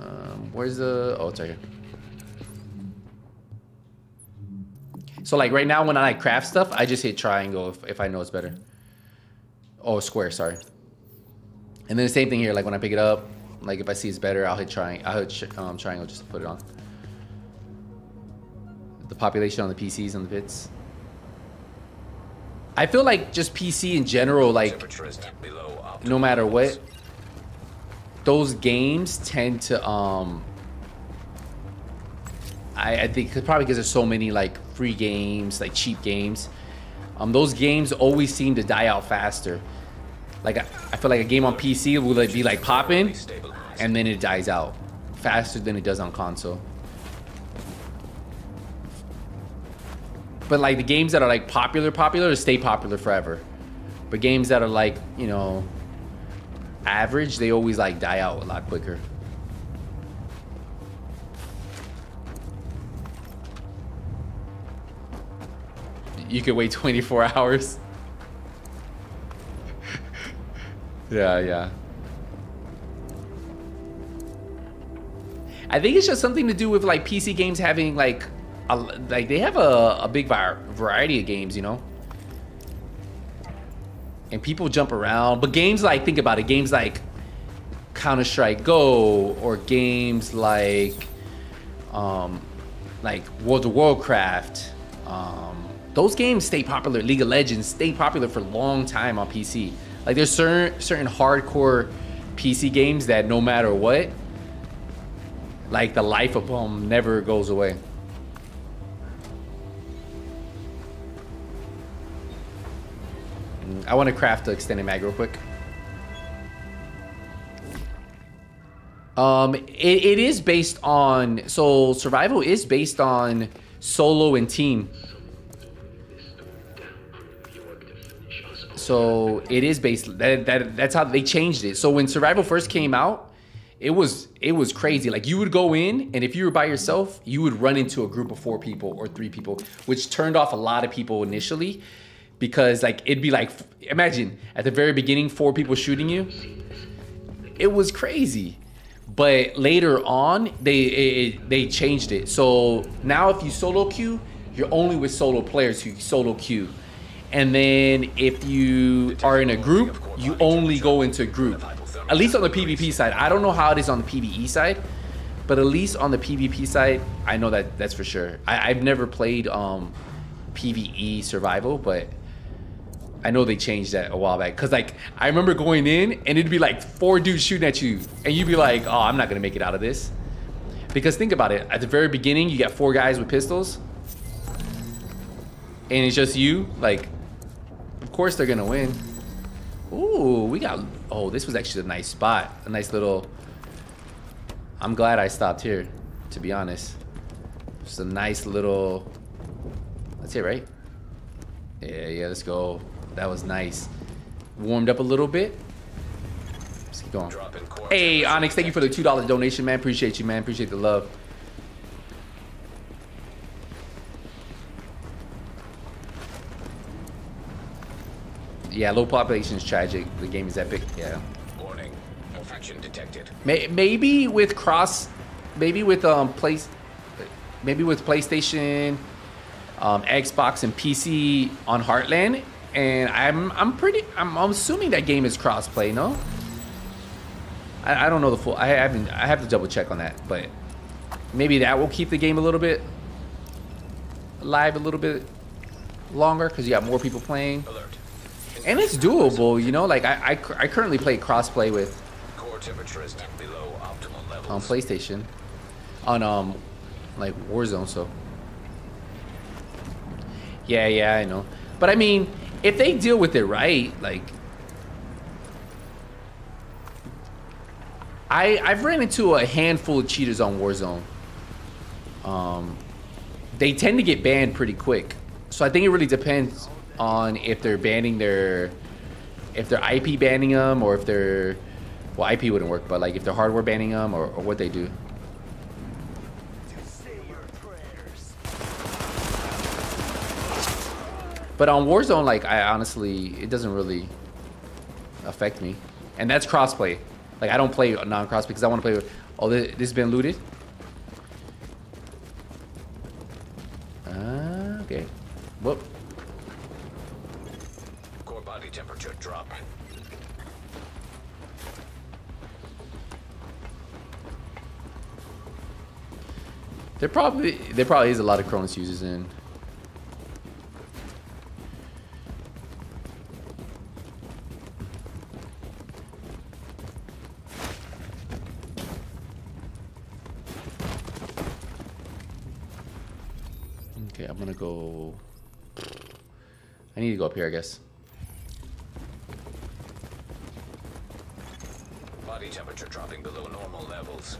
Um, where's the, oh, it's right here. So like right now when I like craft stuff, I just hit triangle if, if I know it's better. Oh, square, sorry. And then the same thing here, like when I pick it up, like if I see it's better, I'll hit, tri I'll hit um, triangle just to put it on. The population on the P Cs on the pits. I feel like just P C in general, like no matter what, those games tend to, um, I, I think probably because there's so many like free games, like cheap games, um, those games always seem to die out faster. Like I, I feel like a game on P C will like, be like popping and then it dies out faster than it does on console. But like the games that are like popular, popular, stay popular forever. But games that are like, you know, average, they always like die out a lot quicker. You could wait twenty-four hours. Yeah, yeah. I think it's just something to do with like P C games having like, A, like they have a, a big variety of games, you know, and people jump around. But games like, think about it, games like Counter-Strike Go or games like um, like World of Warcraft, um, those games stay popular. League of Legends stay popular for a long time on P C. Like there's certain certain hardcore P C games that no matter what, like the life of them never goes away. I want to craft the extended mag real quick. Um, it, it is based on... So, survival is based on solo and team. So, it is based... That, that, that's how they changed it. So, when survival first came out, it was, it was crazy. Like, you would go in, and if you were by yourself, you would run into a group of four people or three people, which turned off a lot of people initially. Because like it'd be like, imagine at the very beginning, four people shooting you. It was crazy, but later on they it, they changed it. So now if you solo queue, you're only with solo players who solo queue, and then if you are in a group, you only go into a group. At least on the PvP side, I don't know how it is on the PvE side, but at least on the PvP side, I know that that's for sure. I, I've never played um, PvE survival, but I know they changed that a while back. Cause like, I remember going in and it'd be like four dudes shooting at you and you'd be like, oh, I'm not gonna make it out of this. Because think about it, at the very beginning, you got four guys with pistols and it's just you, like, of course they're gonna win. Ooh, we got, Oh, this was actually a nice spot. A nice little... I'm glad I stopped here, to be honest. Just a nice little... That's it, right? Yeah, yeah, let's go. That was nice. Warmed up a little bit. Let's keep going. Hey, Onyx, thank you for the two dollar donation, man. Appreciate you, man. Appreciate the love. Yeah, low population is tragic. The game is epic. Yeah. Warning. Malfunction detected. May maybe with cross, maybe with um place, maybe with PlayStation, um Xbox and P C on Heartland, and I'm I'm pretty I'm, I'm assuming that game is crossplay. No. I I don't know the full. I haven't. I have to double check on that, but maybe that will keep the game a little bit alive, a little bit longer, because you got more people playing. Alert. And it's doable, you know, like I, I, I currently play crossplay with core temperature is below optimal levels on PlayStation, on um like Warzone, so yeah, yeah, I know. But I mean, if they deal with it right, like I I've ran into a handful of cheaters on Warzone. Um they tend to get banned pretty quick. So I think it really depends on if they're banning their, if they're I P banning them, or if they're, well, I P wouldn't work, but like if they're hardware banning them, or, or what they do. But on Warzone, like I honestly, it doesn't really affect me, and that's crossplay. Like I don't play non-crossplay because I want to play with. Oh, this, this has been looted. Uh, okay. Whoop. Temperature drop. There probably there probably is a lot of Cronus users in. Okay, I'm gonna go. I need to go up here, I guess. Body temperature dropping below normal levels.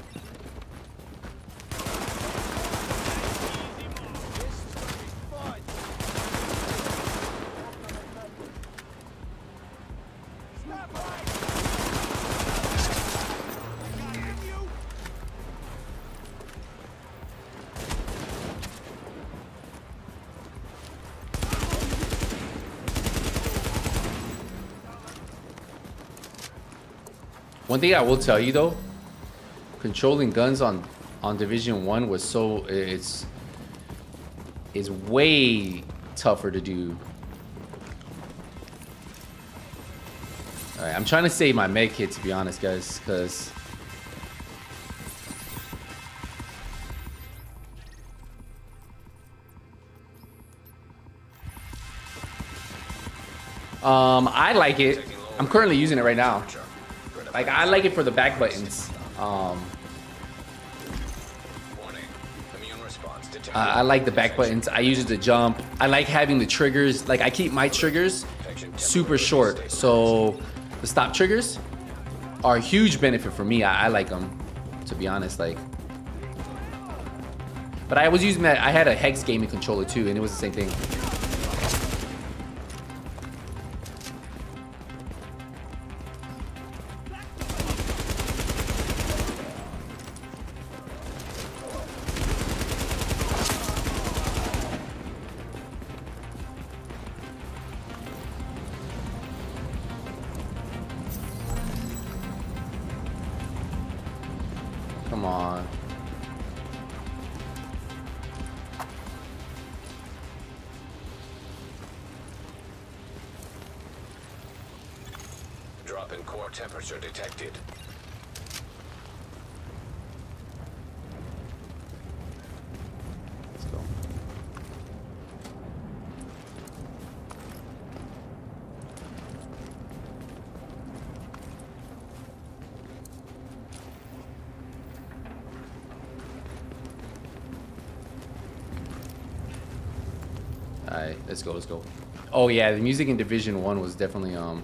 One thing I will tell you though, controlling guns on on Division One was so it's is way tougher to do. All right, I'm trying to save my med kit, to be honest, guys, because um I like it. I'm currently using it right now. Like, I like it for the back buttons. Um, uh, I like the back buttons. I use it to jump. I like having the triggers. Like, I keep my triggers super short. So, the stop triggers are a huge benefit for me. I, I like them, to be honest. Like, but I was using that. I had a Hex gaming controller, too, and it was the same thing. Let's go, let's go. Oh yeah, the music in Division One was definitely um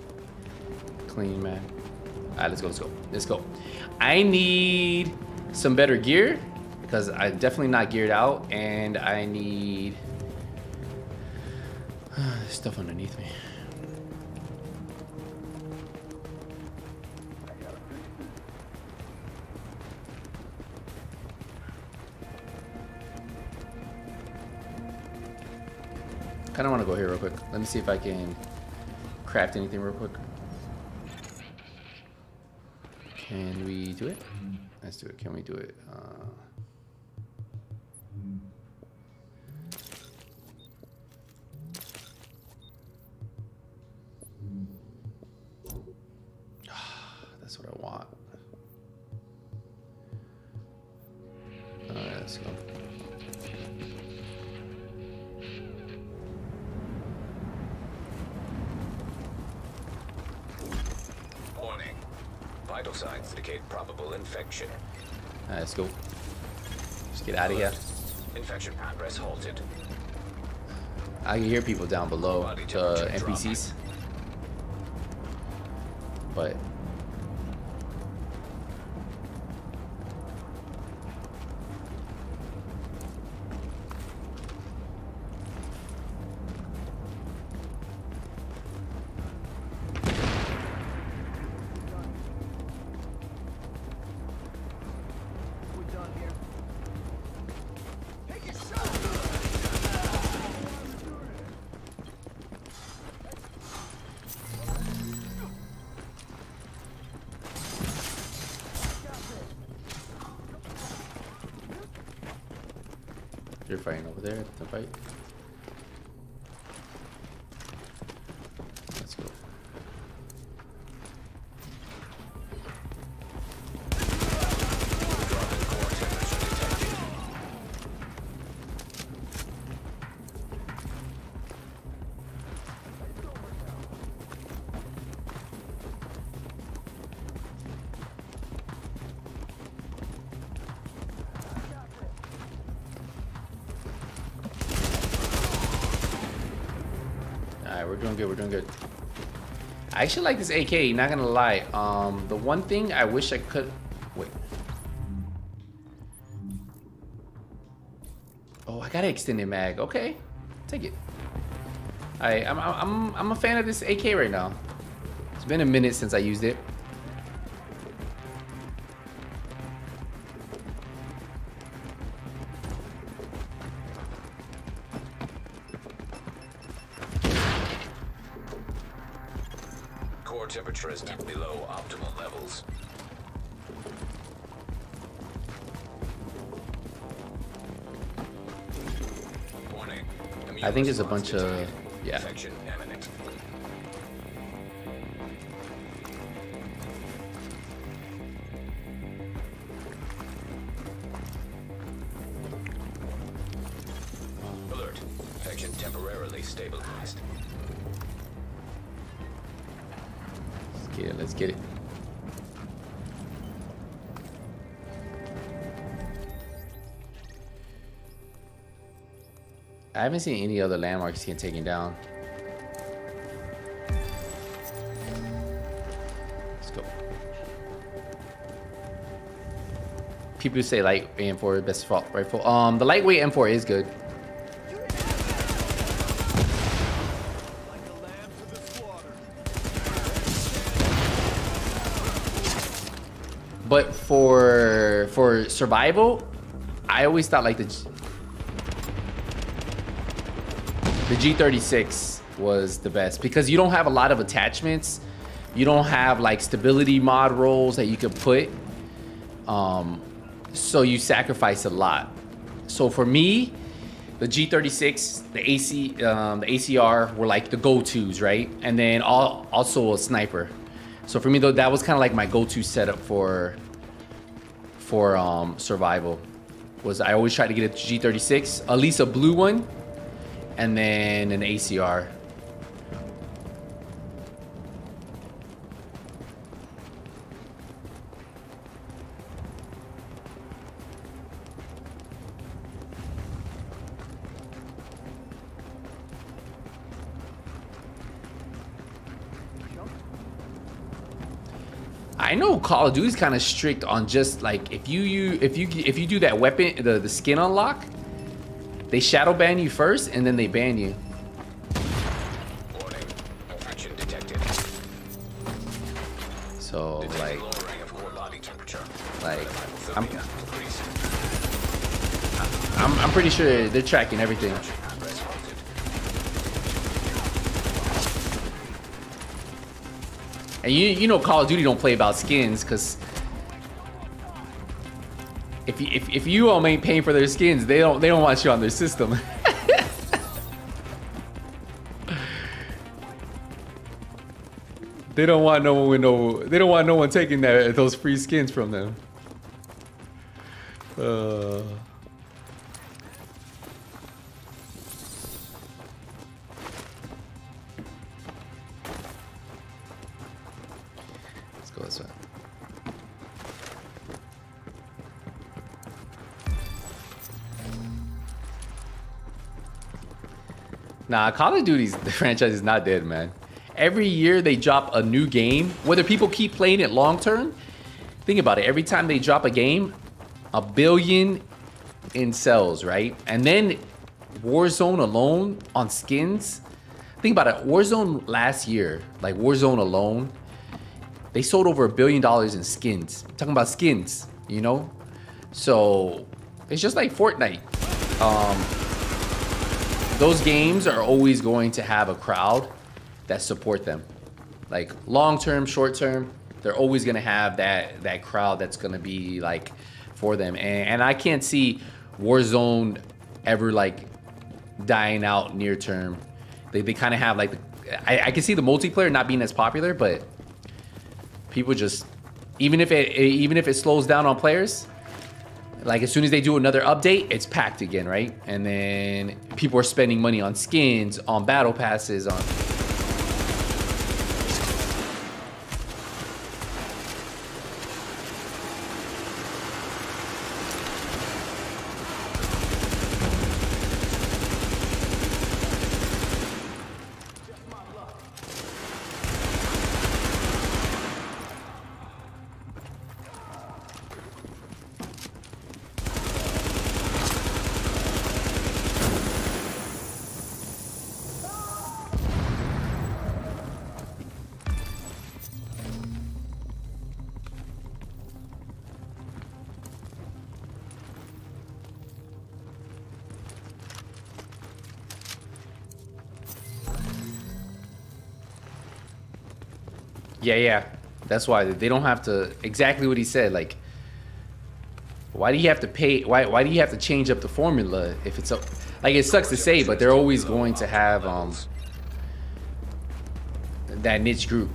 clean, man. right, let's go, let's go, let's go. I need some better gear because I'm definitely not geared out, and I need uh, stuff underneath me. I kinda wanna go here real quick. Let me see if I can craft anything real quick. Can we do it? Let's do it. Can we do it? Uh... That's what I want. Alright, let's go. Vital signs indicate probable infection. Alright, let's go. Let's get out of here. Infection progress halted. I can hear people down below, uh, N P Cs. But good, we're doing good. I actually like this A K, not gonna lie. Um, the one thing I wish I could... Wait. Oh, I got an extended mag. Okay, take it. I, I'm, I'm, I'm a fan of this A K right now. It's been a minute since I used it. Temperature is now below optimal levels. Warning. I think there's a bunch of yeah. Infection imminent. Alert. Infection temporarily stabilized. Yeah, let's get it. I haven't seen any other landmarks getting taken down. Let's go. People say light M four is best fault, rifle. Um, the lightweight M four is good. But for for survival, I always thought like the the G thirty-six was the best because you don't have a lot of attachments. You don't have like stability mod rolls that you could put. Um, so you sacrifice a lot. So for me, the G thirty-six, the A C, um, the A C R were like the go-tos, right? And then all, also a sniper. So for me though, that was kind of like my go-to setup for for um, survival. Was I always tried to get a G thirty-six, at least a blue one, and then an A C R. I know Call of Duty's kind of strict on just like if you you if you if you do that weapon the the skin unlock, they shadow ban you first and then they ban you. Warning, action detected. So like, like I'm I'm I'm pretty sure they're tracking everything. And you, you know Call of Duty don't play about skins, because if you, if, if you all ain't paying for their skins, they don't they don't want you on their system. They don't want no one with no they don't want no one taking that those free skins from them. Uh. Nah, Call of Duty's the franchise is not dead, man. Every year they drop a new game. Whether people keep playing it long term, think about it. Every time they drop a game, a billion in sales, right? And then Warzone alone on skins. Think about it. Warzone last year, like Warzone alone, they sold over a billion dollars in skins. I'm talking about skins, you know? So it's just like Fortnite. Um, Those games are always going to have a crowd that support them. Like long-term, short-term, they're always gonna have that, that crowd that's gonna be like for them. And, and I can't see Warzone ever like dying out near-term. They, they kind of have like, the, I, I can see the multiplayer not being as popular, but people just, even if it, even if it slows down on players, like as soon as they do another update, it's packed again, right? And then people are spending money on skins, on battle passes, on... Yeah, yeah, that's why they don't have to. Exactly what he said. Like, why do you have to pay? Why why do you have to change up the formula if it's a, like it sucks to say, but they're always going to have um that niche group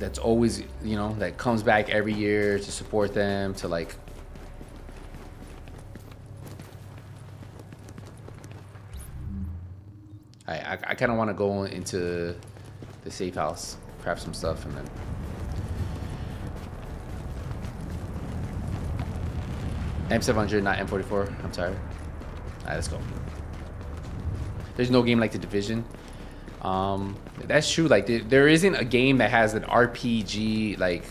that's always, you know, that comes back every year to support them, to like. I I, I kind of want to go into the safe house, craft some stuff, and then M seven hundred, not M forty-four. I'm tired. All right, let's go. There's no game like The Division. Um, that's true. Like there, there isn't a game that has an R P G like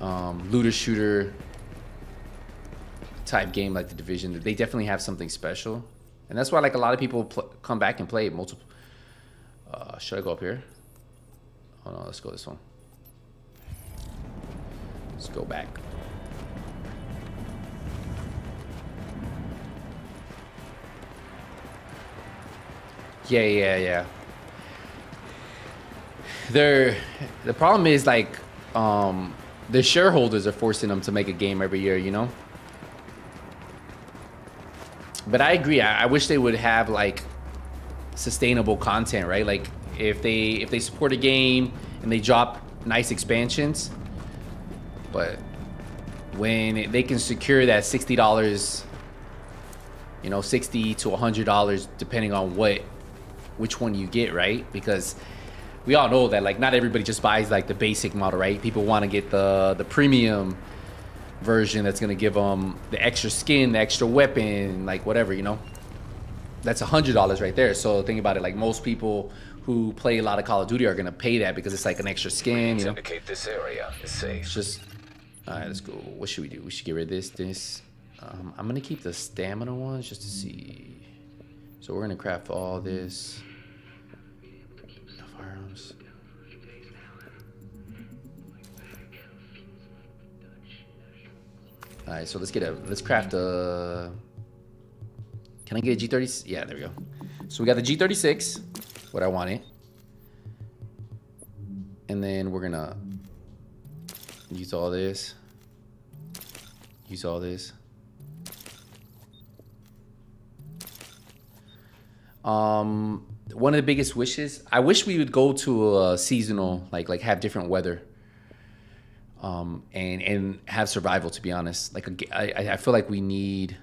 um, looter shooter type game like The Division. They definitely have something special, and that's why like a lot of people come back and play multiple. Uh, should I go up here? Oh no, let's go this one. Let's go back. Yeah, yeah, yeah. They're, the problem is like, um, the shareholders are forcing them to make a game every year, you know? But I agree, I, I wish they would have like, sustainable content, right? Like if they if they support a game and they drop nice expansions, but when they can secure that sixty dollars, you know, sixty to a hundred dollars depending on what which one you get, right? Because we all know that like not everybody just buys like the basic model, right? People want to get the the premium version that's going to give them the extra skin, the extra weapon, like whatever, you know. that's a hundred dollars right there. So think about it, like most people who play a lot of Call of Duty are gonna pay that because it's like an extra skin, you know? Indicate this area is safe. It's just, all right, let's go. What should we do? We should get rid of this, this. Um, I'm gonna keep the stamina ones just to see. So we're gonna craft all this. Firearms. All right, so let's get a, let's craft a, can I get a G thirty? Yeah, there we go. So we got the G thirty-six, what I wanted. And then we're gonna use all this, use all this. Um, one of the biggest wishes, I wish we would go to a seasonal, like, like have different weather. Um, and, and have survival, to be honest. Like, I, I feel like we need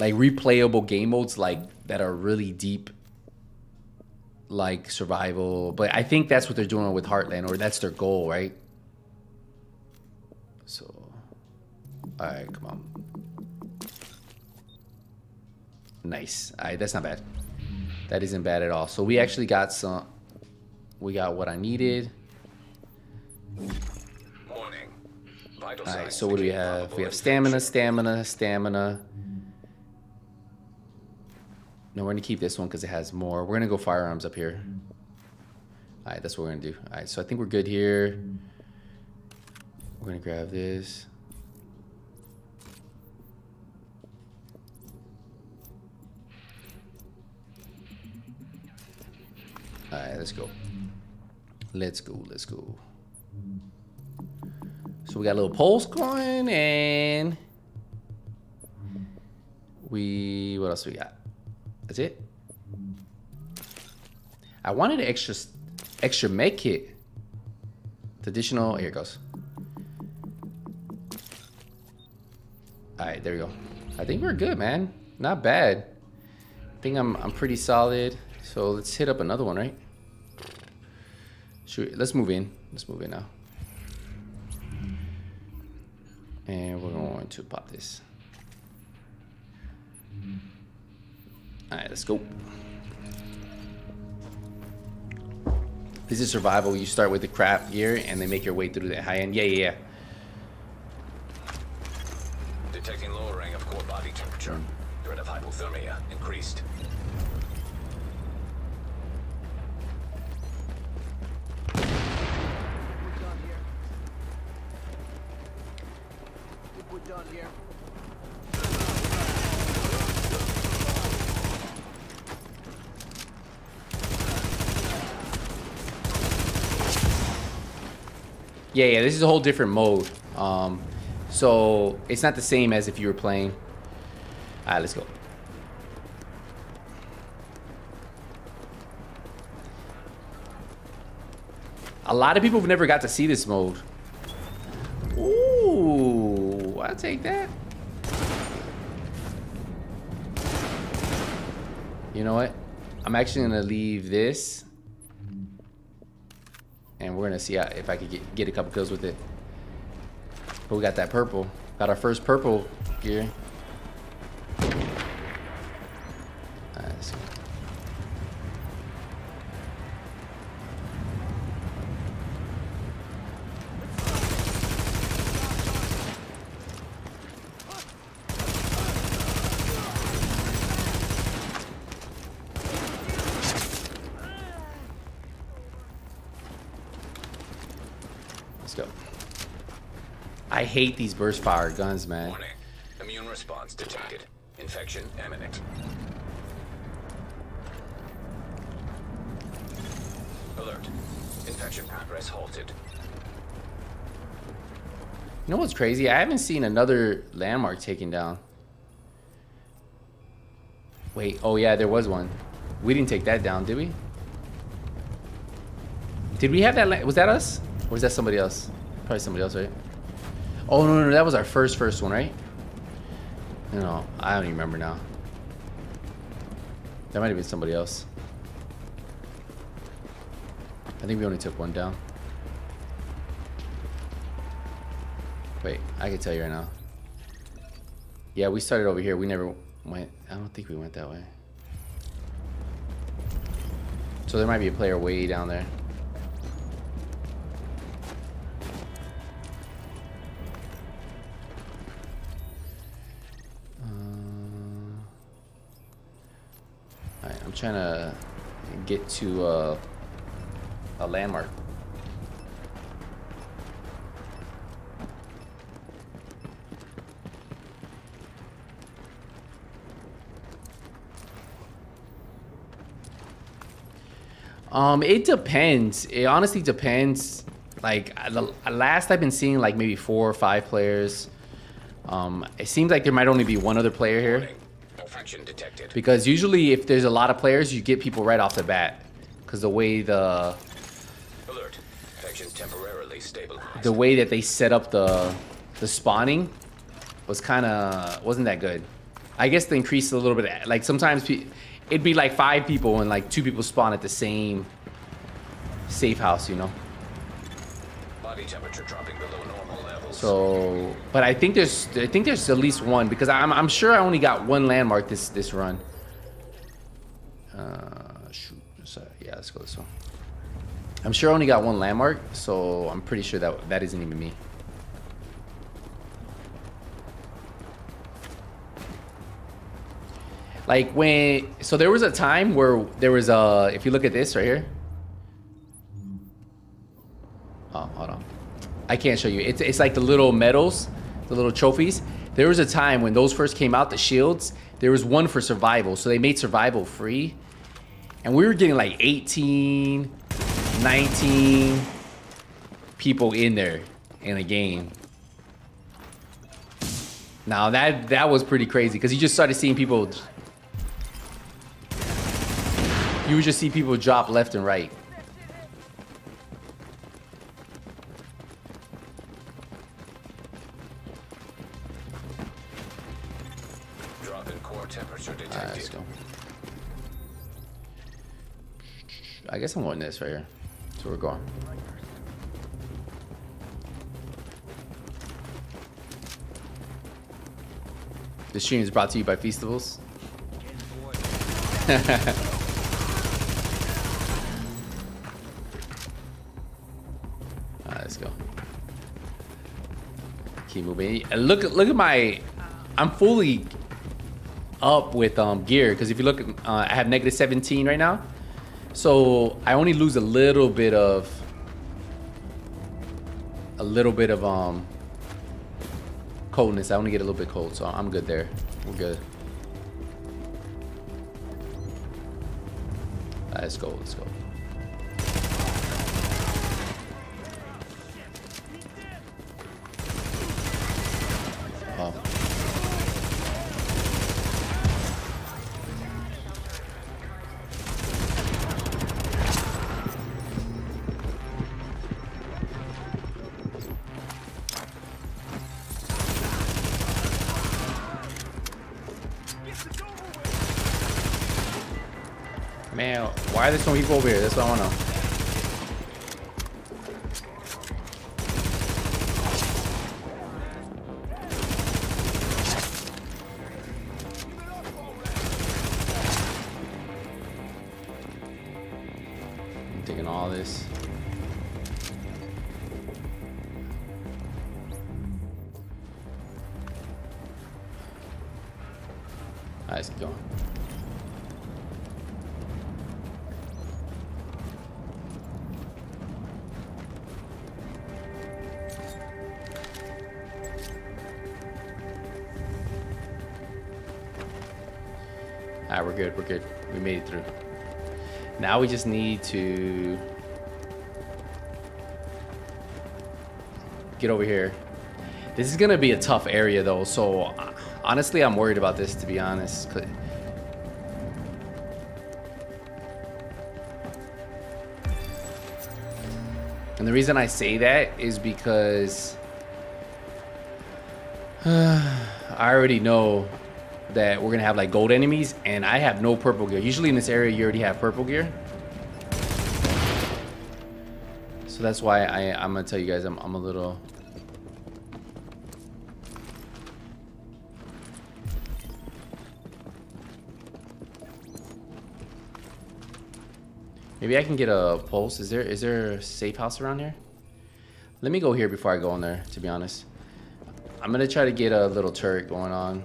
like replayable game modes, like that are really deep, like survival. But I think that's what they're doing with Heartland, or that's their goal, right? So, all right, come on. Nice, all right, that's not bad. That isn't bad at all. So we actually got some, we got what I needed. Morning. Vital All right, so what do we have? We have stamina, stamina, stamina. No, we're gonna keep this one because it has more. We're gonna go firearms up here. All right, that's what we're gonna do. All right, so I think we're good here. We're gonna grab this. All right, let's go. Let's go, let's go. So we got a little pulse going, and we, what else we got? That's it. I wanted an extra, extra med kit. Traditional, here it goes. All right, there we go. I think we're good, man. Not bad. I think I'm, I'm pretty solid. So let's hit up another one, right? Shoot, let's move in. Let's move in now. And we're going to pop this. All right, let's go. This is survival. You start with the crap gear and then make your way through the high end. Yeah, yeah, yeah. Detecting lowering of core body temperature. Threat of hypothermia increased. Here. Yeah, yeah, this is a whole different mode. Um, so it's not the same as if you were playing. All right, let's go. A lot of people have never got to see this mode. I'll take that. You know what? I'm actually gonna leave this, and we're gonna see how, if I could get, get a couple kills with it. But we got that purple. Got our first purple gear. All right, let's go. I hate these burst fire guns, man. Warning. Immune response detected. Infection imminent. Alert. Infection progress halted. You know what's crazy? I haven't seen another landmark taken down. Wait, oh yeah, there was one. We didn't take that down, did we? Did we have that? Was that us? Or was that somebody else? Probably somebody else, right? Oh, no, no, no, that was our first first one, right? No, I don't even remember now. That might have been somebody else. I think we only took one down. Wait, I can tell you right now. Yeah, we started over here. We never... went. I don't think we went that way. So there might be a player way down there. Uh, all right, I'm trying to get to uh, a landmark. Um, it depends. It honestly depends. Like the last I've been seeing, like maybe four or five players. Um, it seems like there might only be one other player here. Malfunction detected. Because usually, if there's a lot of players, you get people right off the bat. Because the way the alert faction temporarily stabilized. The way that they set up the the spawning was kind of wasn't that good. I guess they increased a little bit. Like sometimes people. It'd be like five people and like two people spawn at the same safe house, you know? Body temperature dropping below normal levels. So, but I think there's, I think there's at least one because I'm, I'm sure I only got one landmark this, this run. Uh, shoot, sorry. Yeah, let's go this one. I'm sure I only got one landmark, so I'm pretty sure that that isn't even me. Like when, so there was a time where there was a, if you look at this right here. Oh, hold on. I can't show you. It's, it's like the little medals, the little trophies. There was a time when those first came out, the shields, there was one for survival. So they made survival free. And we were getting like eighteen, nineteen people in there in a game. Now that, that was pretty crazy because you just started seeing people. You would just see people drop left and right. Drop in core temperature detected. All right, let's go. I guess I'm going this right here. So we're going. This stream is brought to you by Feastables. Keep moving. Look, look at my. I'm fully up with um gear because if you look, uh, I have negative seventeen right now, so I only lose a little bit of a little bit of um coldness. I only get a little bit cold, so I'm good there. We're good. All right, let's go. Let's go. There's some people over here. That's what I want to know. I'm taking all this. All right, let's keep going. We're good, we're good. We made it through. Now we just need to get over here. This is gonna be a tough area though, so honestly, I'm worried about this, to be honest. And the reason I say that is because uh, I already know that we're gonna have like gold enemies and I have no purple gear. Usually in this area you already have purple gear, so that's why I, I'm gonna tell you guys I'm, I'm a little Maybe I can get a pulse. Is there is there a safe house around here? Let me go here before I go in there, to be honest. I'm gonna try to get a little turret going on.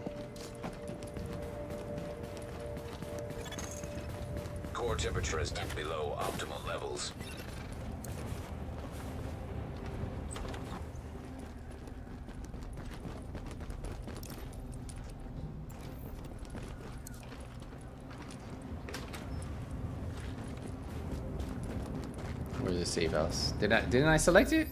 Core temperature is dipped below optimal levels. Where's the save house? Did I didn't I select it?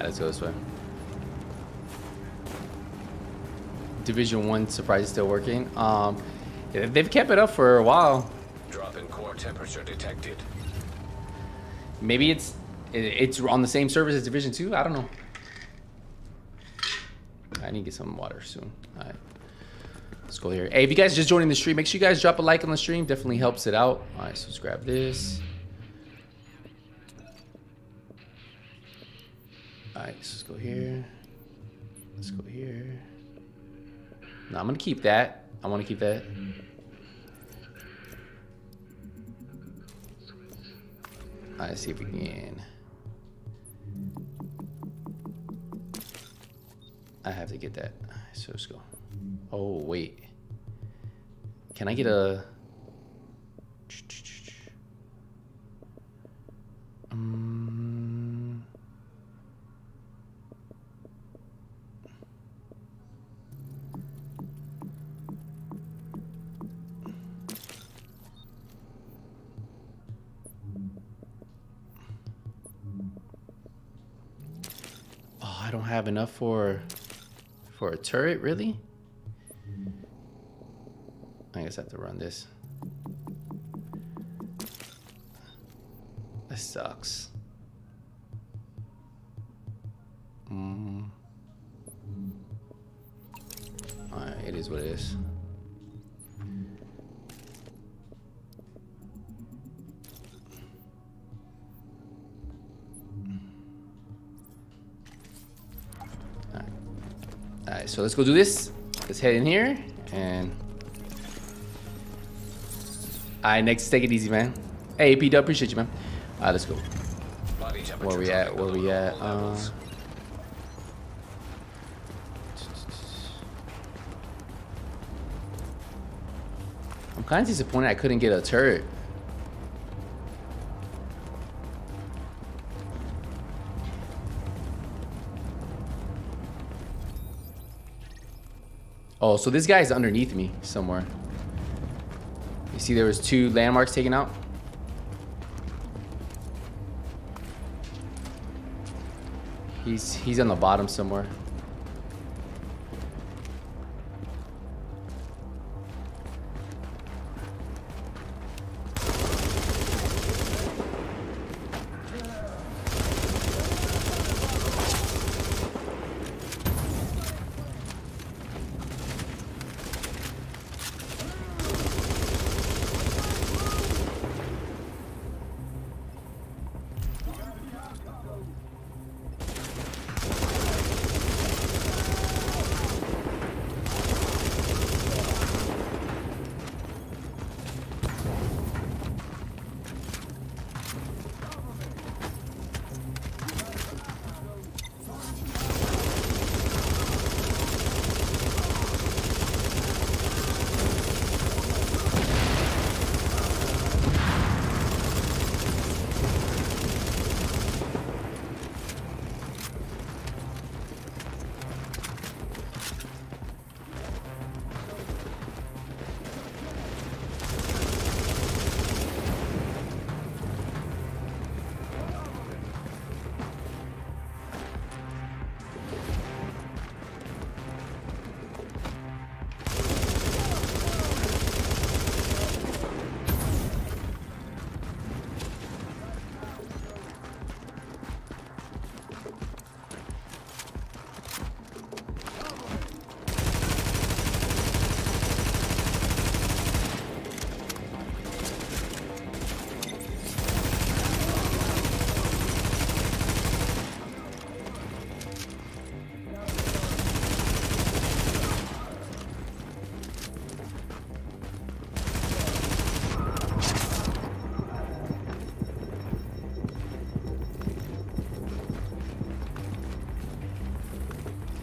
Let's go this way. Division One surprise is still working. Um, they've kept it up for a while. Drop in core temperature detected. Maybe it's it's on the same servers as Division Two. I don't know. I need to get some water soon. All right, let's go here. Hey, if you guys are just joining the stream, make sure you guys drop a like on the stream. Definitely helps it out. All right, so let's grab this. Let's go here. Let's go here. No, I'm gonna keep that. I wanna keep that. Alright, let's see if we can. I have to get that. Alright, so let's go. Oh wait. Can I get a um I don't have enough for for a turret, really? I guess I have to run this. This sucks. Mm. Alright, it is what it is. Alright, so let's go do this. Let's head in here and alright, next, take it easy, man. Hey, P Dub, appreciate you, man. Alright, let's go. Where we at? Where we at? Uh... I'm kind of disappointed I couldn't get a turret. Oh, so this guy's underneath me somewhere. You see there was two landmarks taken out? He's he's on the bottom somewhere.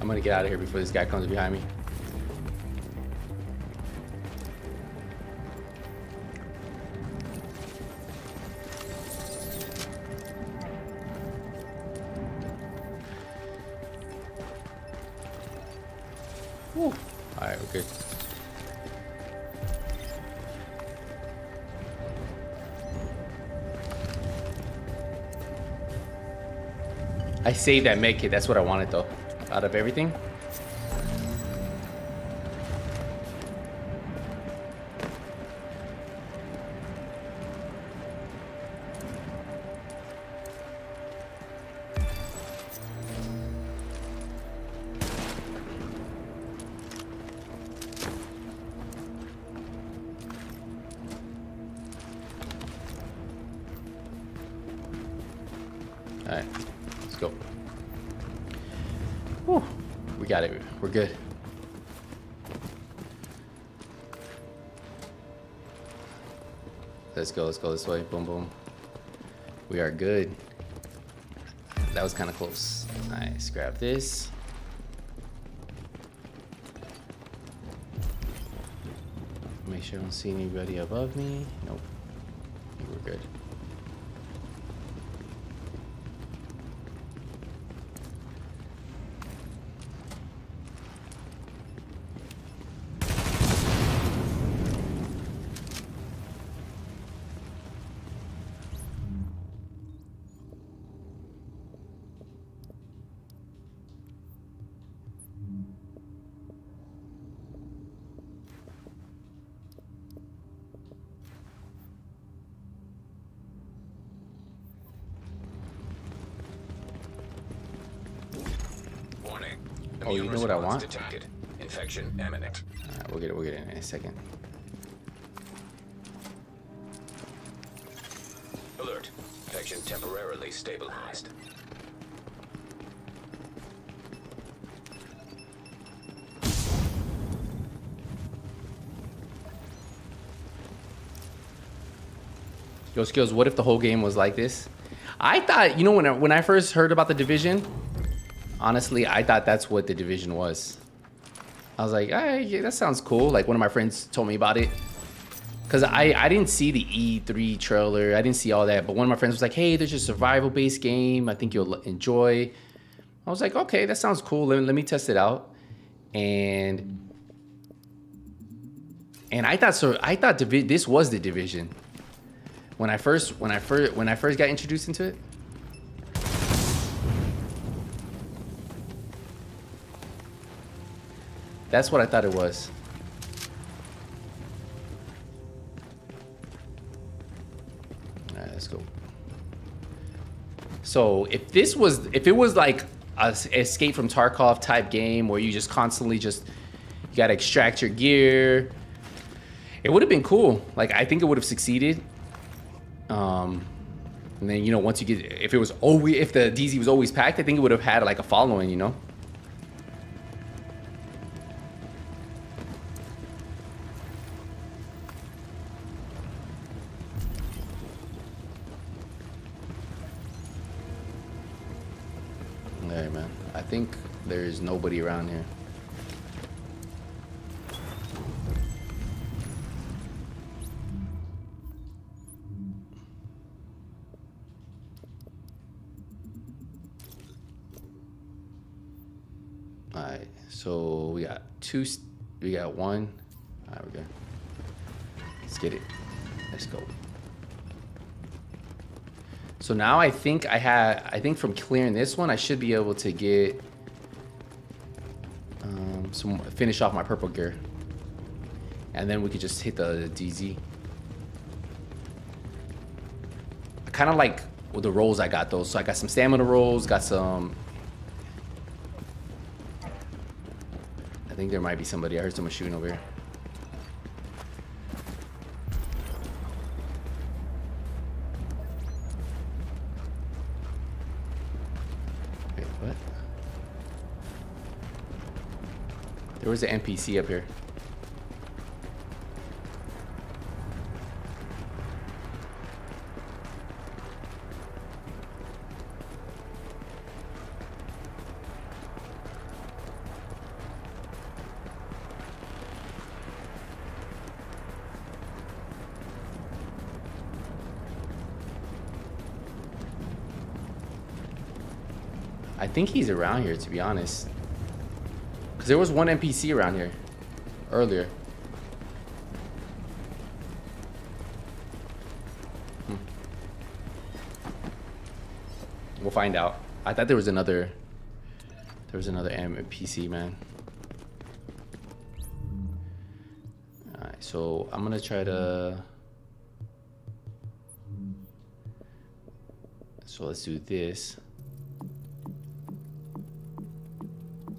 I'm gonna get out of here before this guy comes behind me. Whew. Alright, we're good. I saved that med kit, that's what I wanted though. Out of everything. Good. Let's go, let's go this way. Boom, boom. We are good. That was kind of close. Nice, grab this. Make sure I don't see anybody above me. Nope. We're good. Oh, you know what I want? Detected. Infection imminent. Alright, we'll get it, we'll get it in a second. Alert. Infection temporarily stabilized. Yo, Skills, what if the whole game was like this? I thought, you know, when I, when I first heard about The Division, honestly, I thought that's what The Division was. I was like, hey, yeah, that sounds cool. Like, one of my friends told me about it. Because I, I didn't see the E three trailer. I didn't see all that. But one of my friends was like, hey, there's a survival-based game. I think you'll enjoy. I was like, okay, that sounds cool. Let, let me test it out. And and I thought so. I thought Divi this was The Division. When I first when I first when I first got introduced into it. That's what I thought it was. All right, let's go. So if this was, if it was like a Escape from Tarkov type game where you just constantly just, you gotta extract your gear, it would have been cool. Like, I think it would have succeeded. Um, and then, you know, once you get, if it was always, if the D Z was always packed, I think it would have had like a following, you know? I think there's nobody around here. All right, so we got two, we got one. All right, we're good. Let's get it. Let's go. So now I think I had, I think from clearing this one, I should be able to get um, some, finish off my purple gear. And then we could just hit the D Z. I kind of like well, the rolls I got though. So I got some stamina rolls, got some, I think there might be somebody. I heard someone shooting over here. There was an N P C up here. I think he's around here, to be honest. Because there was one N P C around here earlier. Hmm. We'll find out. I thought there was another... There was another N P C, man. Alright, so I'm going to try to... So let's do this.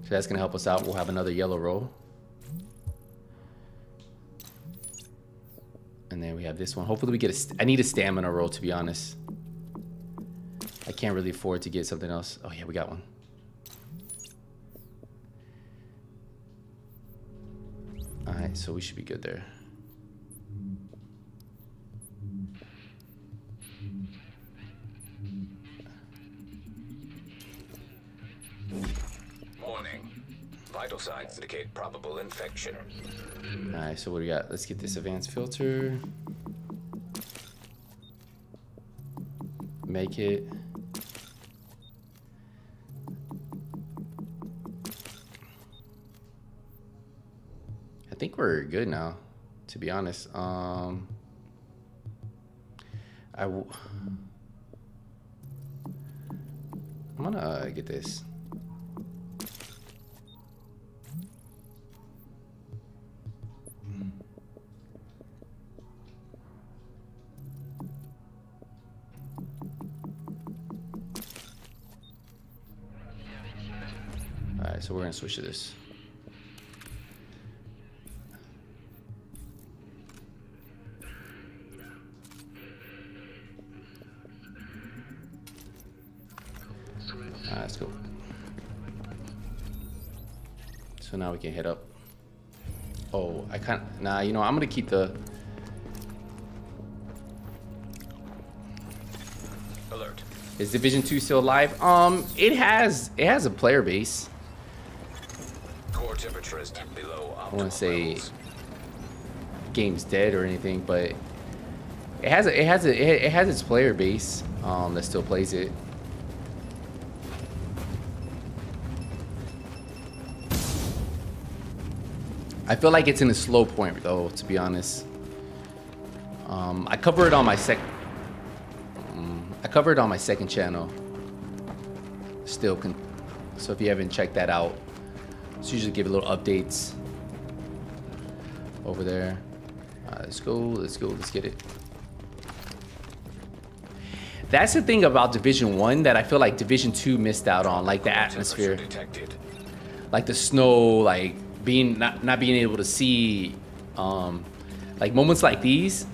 So that's gonna help us out. We'll have another yellow roll. And then we have this one. Hopefully we get a... St I need a stamina roll, to be honest. I can't really afford to get something else. Oh yeah, we got one. All right, so we should be good there. Vital signs indicate probable infection. All right, so what do we got? Let's get this advanced filter. Make it. I think we're good now, to be honest. Um, I w I'm gonna get this. So we're gonna switch to this. Alright, let's go. So now we can hit up. Oh, I can't. Nah, you know, I'm gonna keep the. Alert. Is Division two still alive? Um, it has. It has a player base. I don't want to say game's dead or anything, but it has a, it has a, it has its player base um, that still plays it. I feel like it's in a slow point though, to be honest. Um, I cover it on my sec. Um, I cover it on my second channel. Still can. So if you haven't checked that out, just usually give it little updates. Over there. Uh, let's go, let's go, let's get it. That's the thing about Division one that I feel like Division two missed out on, like the atmosphere. Like the snow, like being not, not being able to see, um, like moments like these.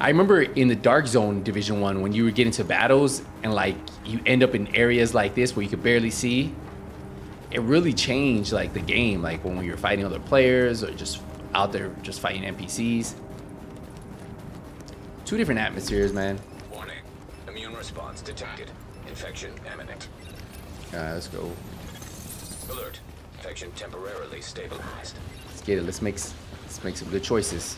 I remember in the Dark Zone Division one when you would get into battles and like you end up in areas like this where you could barely see. It really changed like the game, like when we were fighting other players or just out there just fighting N P Cs. Two different atmospheres, man. Warning. Immune response detected. Infection imminent. Alright, let's go. Alert. Infection temporarily stabilized. Let's get it. Let's make let's make some good choices.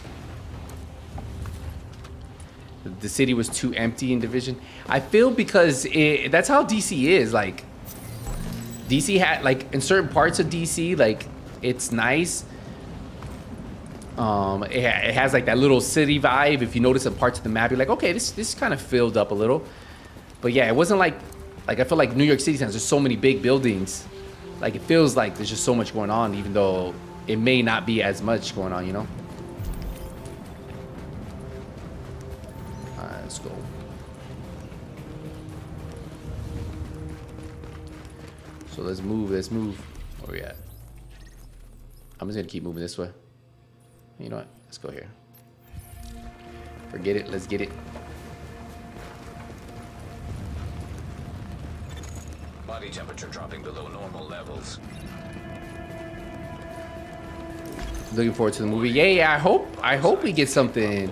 The city was too empty in Division. I feel because it, that's how D C is. Like D C had like in certain parts of D C, like it's nice. Um, it, ha it has like that little city vibe. If you notice in parts of the map, you're like, okay, this this kind of filled up a little. But yeah, it wasn't like, like I feel like New York City has just so many big buildings. Like it feels like there's just so much going on, even though it may not be as much going on, you know? All right, let's go. So let's move, let's move. Where we at? I'm just gonna keep moving this way. You know what? Let's go here. Forget it. Let's get it. Body temperature dropping below normal levels. Looking forward to the movie. Yeah, yeah. I hope. I hope we get something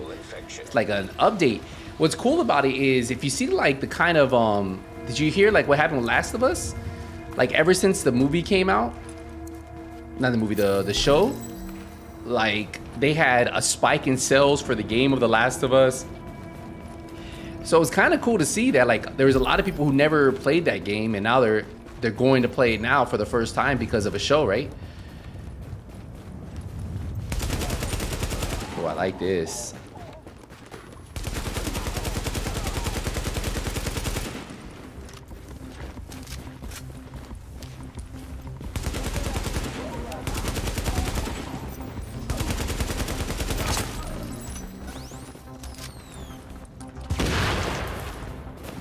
like an update. What's cool about it is if you see like the kind of um. Did you hear like what happened with Last of Us? Like ever since the movie came out, not the movie, the the show. Like they had a spike in sales for the game of The Last of Us, so it was kind of cool to see that like there was a lot of people who never played that game and now they're they're going to play it now for the first time because of a show, right? Oh, I like this.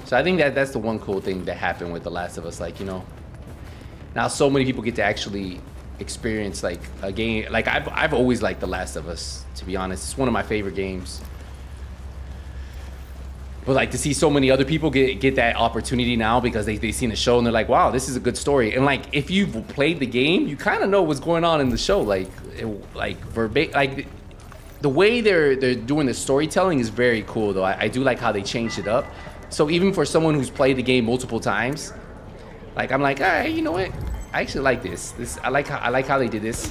So I think that that's the one cool thing that happened with The Last of Us, like, you know, now so many people get to actually experience like a game. Like I've, I've always liked The Last of Us, to be honest. It's one of my favorite games. But like to see so many other people get, get that opportunity now because they, they've seen the show and they're like, wow, this is a good story. And like, if you've played the game, you kind of know what's going on in the show. Like, it, like verbatim, like the way they're, they're doing the storytelling is very cool though. I, I do like how they changed it up. So even for someone who's played the game multiple times, like I'm like, all right, you know what? I actually like this. This I like how I like how they did this.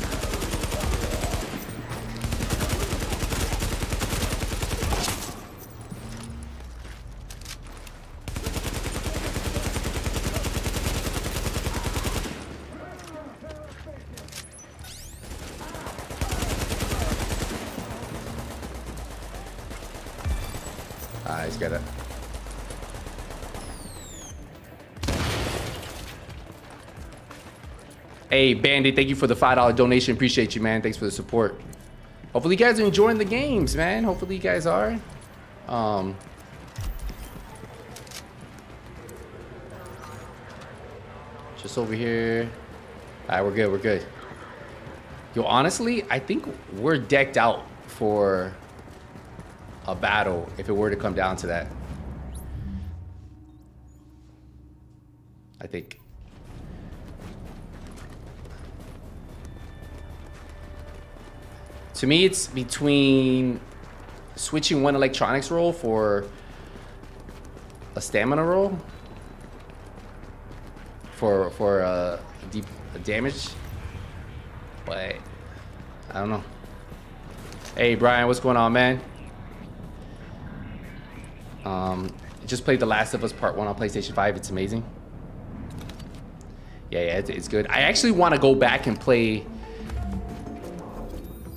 Ah, he's got it. Hey, Bandit, thank you for the five dollar donation. Appreciate you, man. Thanks for the support. Hopefully you guys are enjoying the games, man. Hopefully you guys are. Um, just over here. All right, we're good. We're good. Yo, honestly, I think we're decked out for a battle if it were to come down to that. I think. To me, it's between switching one electronics roll for a stamina roll for for uh, deep damage, but I don't know. Hey, Brian, what's going on, man? Um, just played The Last of Us Part One on PlayStation five. It's amazing. Yeah, yeah, it's, it's good. I actually want to go back and play.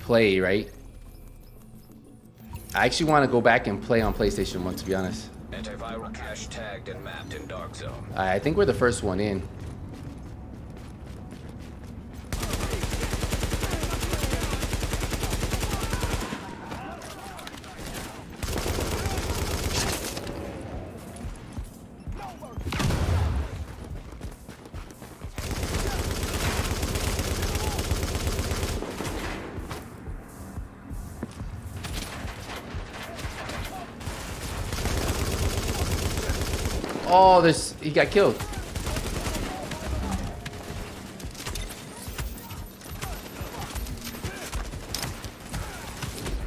play right I actually want to go back and play on PlayStation one, to be honest. Antiviral cache tagged and mapped in dark zone. I think we're the first one in. Oh, this, he got killed.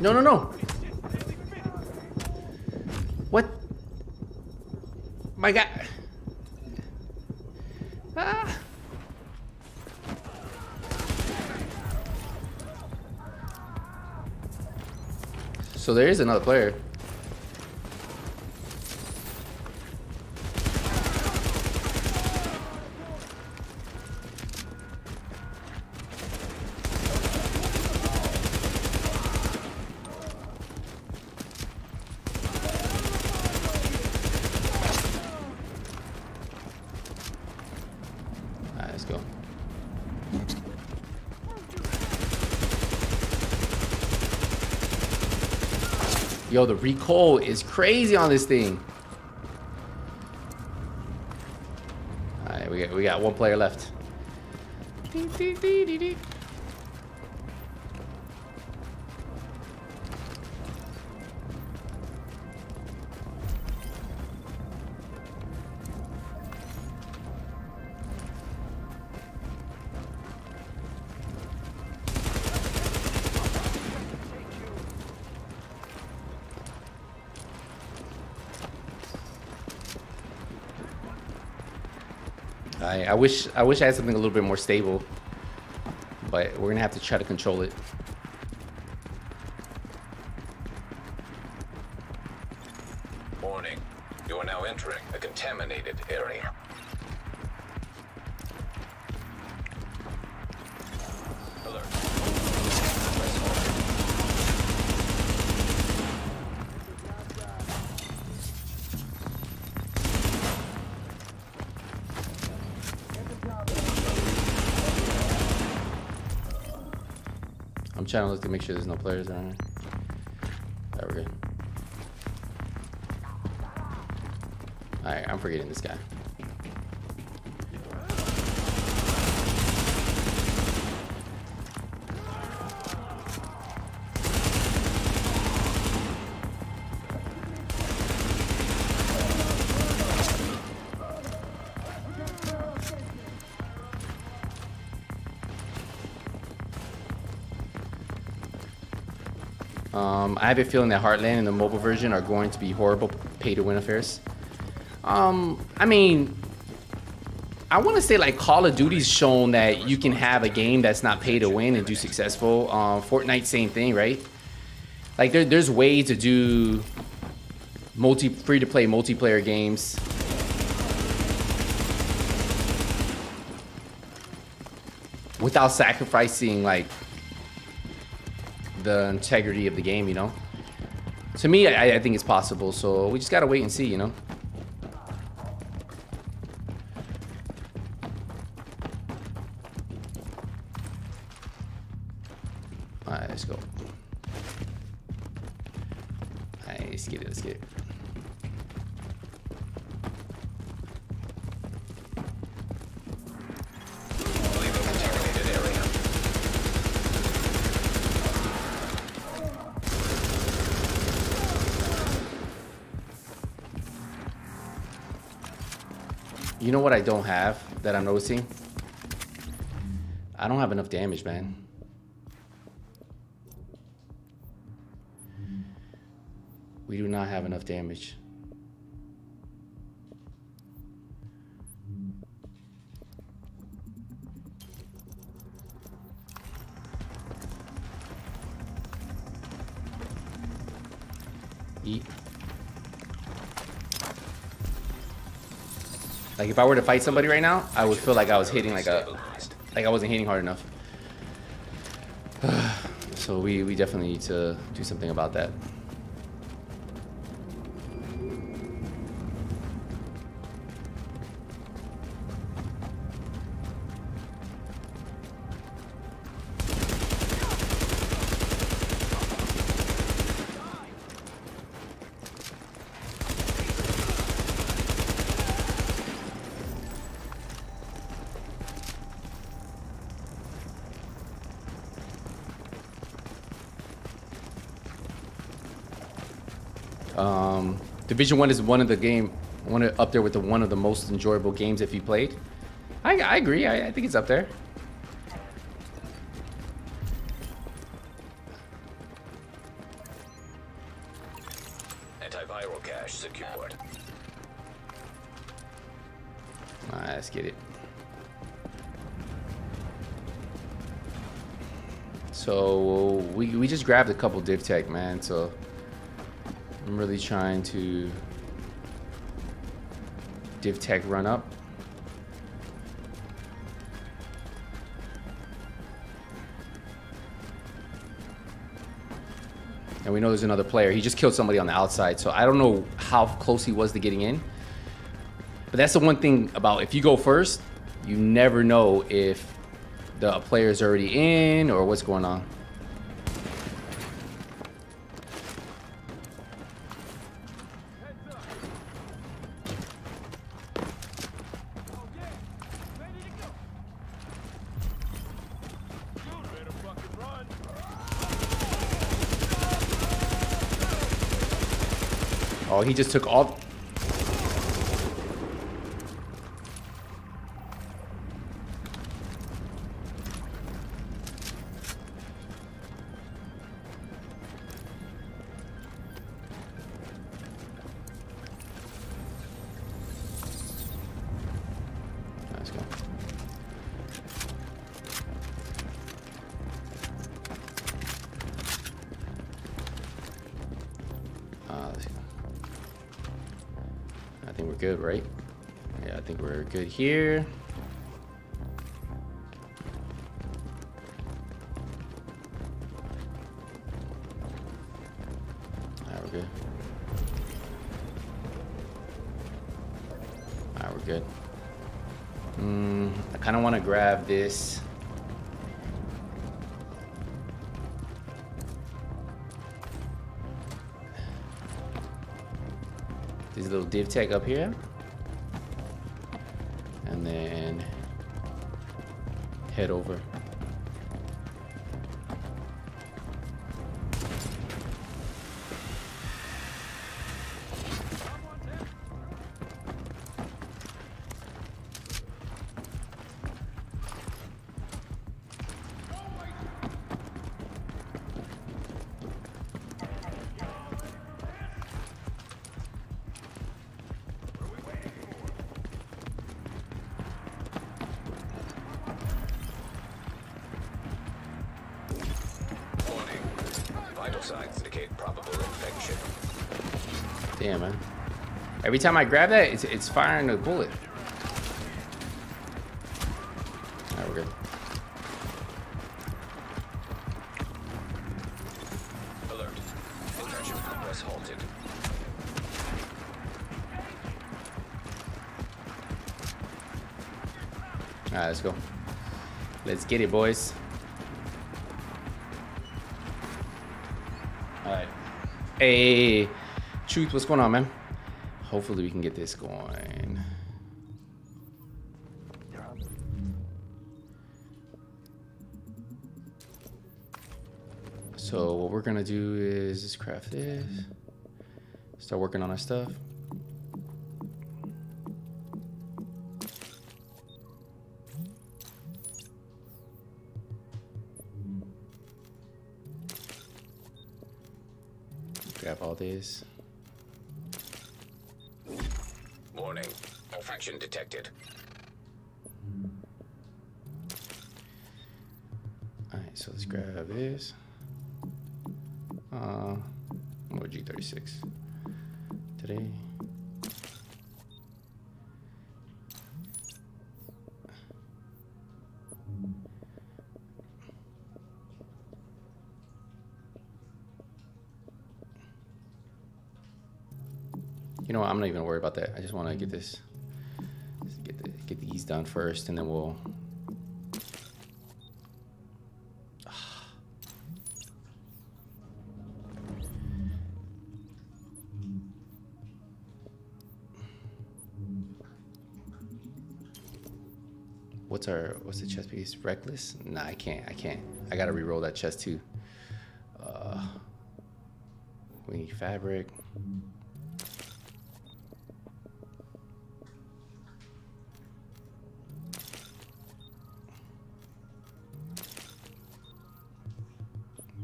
No, no, no. What? My God. Ah. So there is another player. Yo, the recoil is crazy on this thing. All right, we got, we got one player left. Ding, ding, ding, ding, ding. I wish I wish I had something a little bit more stable, but we're gonna have to try to control it. Warning, you are now entering a contaminated area. trying to look to make sure there's no players around here. Alright, we're good. Alright, I'm forgetting this guy. Um, I have a feeling that Heartland and the mobile version are going to be horrible pay-to-win affairs. Um, I mean, I want to say like Call of Duty's shown that you can have a game that's not pay-to-win and do successful. Um, Fortnite, same thing, right? Like there, there's ways to do multi free-to-play multiplayer games. Without sacrificing like the integrity of the game, you know. To me, I, I think it's possible, so we just gotta wait and see, you know. All right, let's go. All right, let's get it, let's get it. You know what I don't have that I'm noticing? I don't have enough damage, man. We do not have enough damage. Eat. Like if I were to fight somebody right now, I would feel like I was hitting like a, like I wasn't hitting hard enough. So we, we definitely need to do something about that. Um, Division One is one of the game, one of, up there with the one of the most enjoyable games if you played. I, I agree. I, I think it's up there. Antiviral cache secured. All right, let's get it. So we we just grabbed a couple div tech, man. So. I'm really trying to div tech run up. And we know there's another player. He just killed somebody on the outside, so I don't know how close he was to getting in. But that's the one thing about if you go first, you never know if the player's already in or what's going on. Oh, he just took all. Let's go. Uh, let's go. I think we're good, right? Yeah, I think we're good here. All right, we're good. All right, we're good. Mm, I kind of want to grab this. There's a little div tech up here. And then head over. Damn, man. Every time I grab that, it's, it's firing a bullet. Alright, we're good. Alert. Invasion progress halted. Alright, let's go. Let's get it, boys. Alright. Hey. Truth, what's going on, man? Hopefully we can get this going. So what we're gonna do is just craft this. Start working on our stuff. Grab all these. Warning, malfunction detected. Alright, so let's grab this. Uh, more G thirty-six today. You know what, I'm not even worried about that. I just want to get this, get the, get these done first, and then we'll. What's our, what's the chess piece? Reckless? Nah, I can't. I can't. I gotta re-roll that chess too. Uh, we need fabric.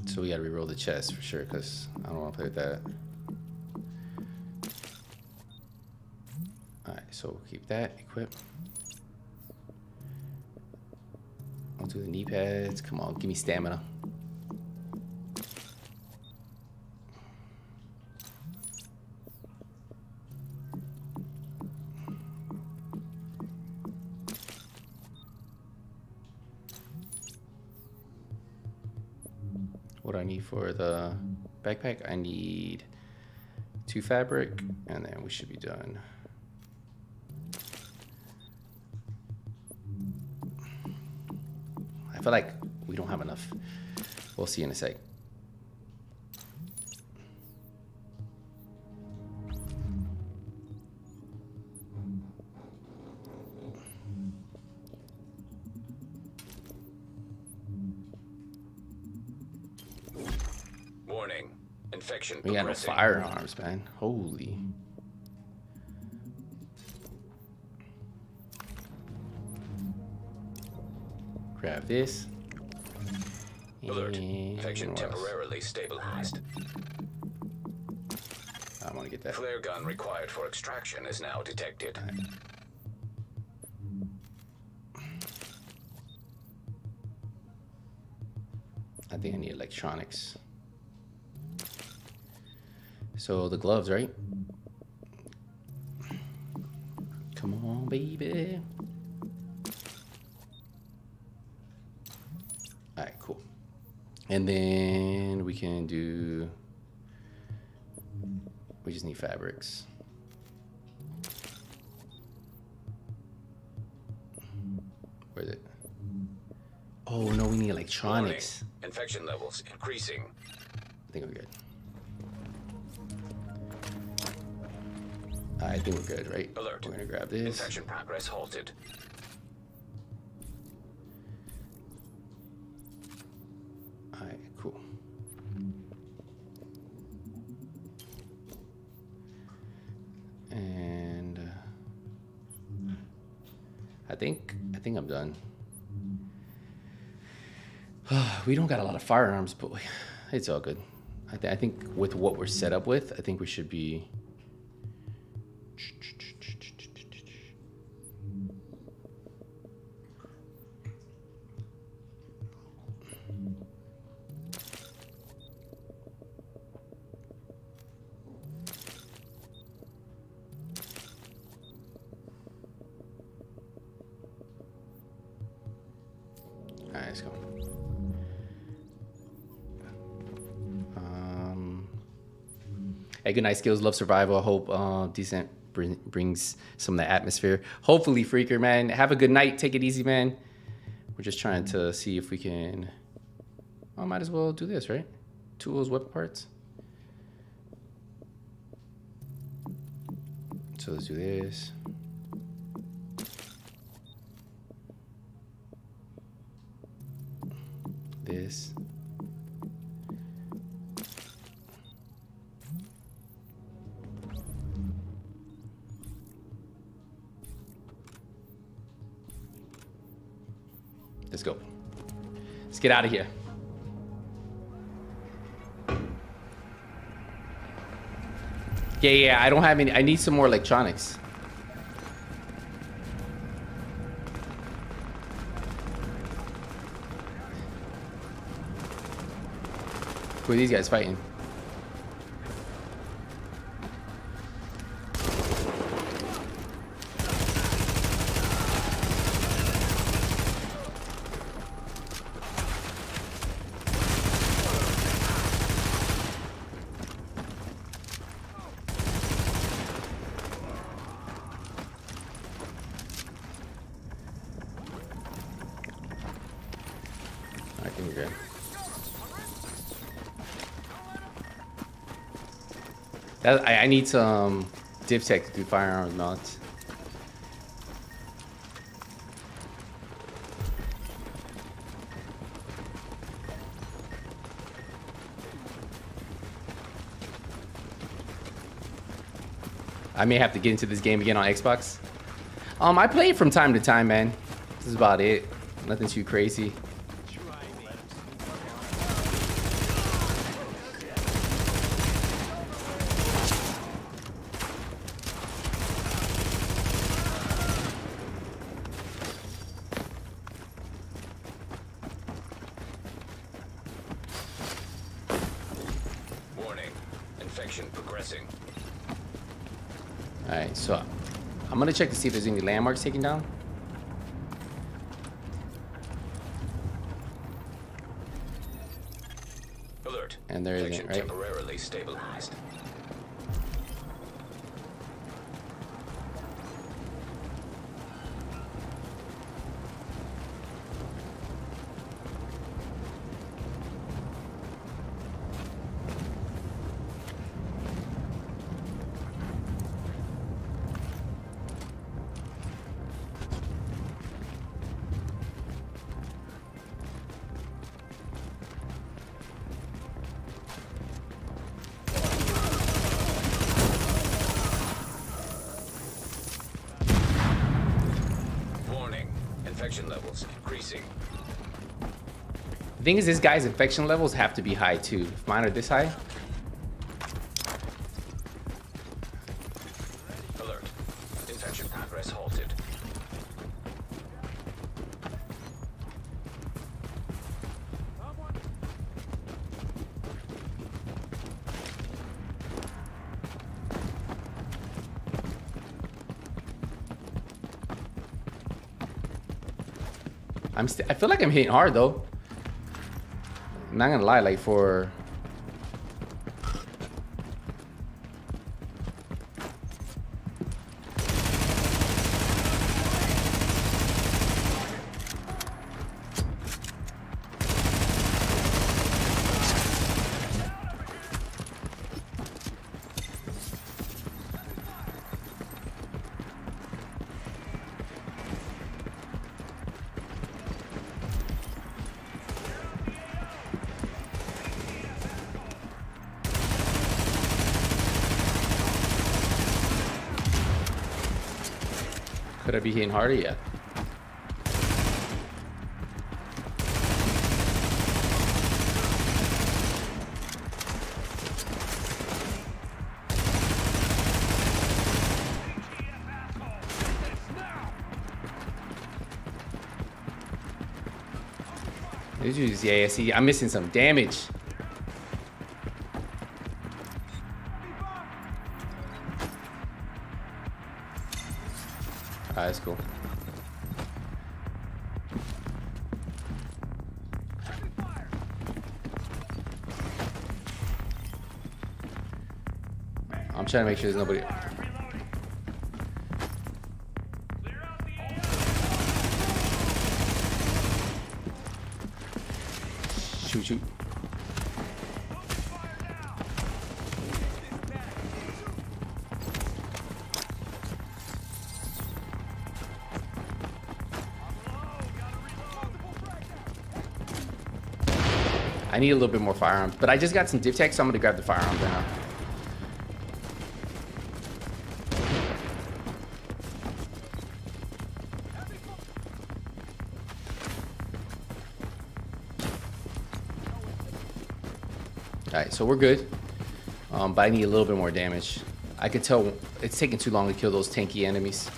So we gotta reroll the chest for sure, because I don't want to play with that. All right, so we'll keep that equipped. I'll do the knee pads. Come on, give me stamina. For the backpack, I need two fabric, and then we should be done. I feel like we don't have enough. We'll see in a sec. We got no firearms, man. Holy. Grab this. Alert. Infection temporarily stabilized. I want to get that. Flare gun required for extraction is now detected. Right. I think I need electronics. So the gloves, right? Come on, baby. All right, cool. And then we can do, we just need fabrics. Where is it? Oh no, we need electronics. Warning. Infection levels increasing. I think I'm good. I think we're good, right? Alert. We're gonna grab this. Infection progress halted. All right, cool. And uh, I think I think I'm done. We don't got a lot of firearms, but we, it's all good. I, th I think with what we're set up with, I think we should be. All right, let's go. Hey, good night, Skills. Love Survival. Hope uh, Decent bring, brings some of the atmosphere. Hopefully, Freaker, man. Have a good night. Take it easy, man. We're just trying to see if we can... I might as well do this, right? Tools, weapon parts. So let's do this. This. Let's go. Let's get out of here. Yeah, yeah, I don't have any. I need some more electronics. Who are these guys fighting? I need some DivTech to do firearms mods. I may have to get into this game again on Xbox. Um, I play it from time to time, man. This is about it. Nothing too crazy. I'm gonna check to see if there's any landmarks taken down. Alert. And there isn't, right? Temporarily stabilized. The thing is, this guy's infection levels have to be high too. If mine are this high. Alert. Infection progress halted. I'm st- I feel like I'm hitting hard though. I'm not gonna lie, like for could I be hitting harder yet? Yeah, see, I'm missing some damage. Alright, that's cool. I'm trying to make sure there's nobody. Shoot, shoot. I need a little bit more firearms, but I just got some div tech, so I'm gonna grab the firearms right now. So we're good, um, but I need a little bit more damage. I could tell it's taking too long to kill those tanky enemies.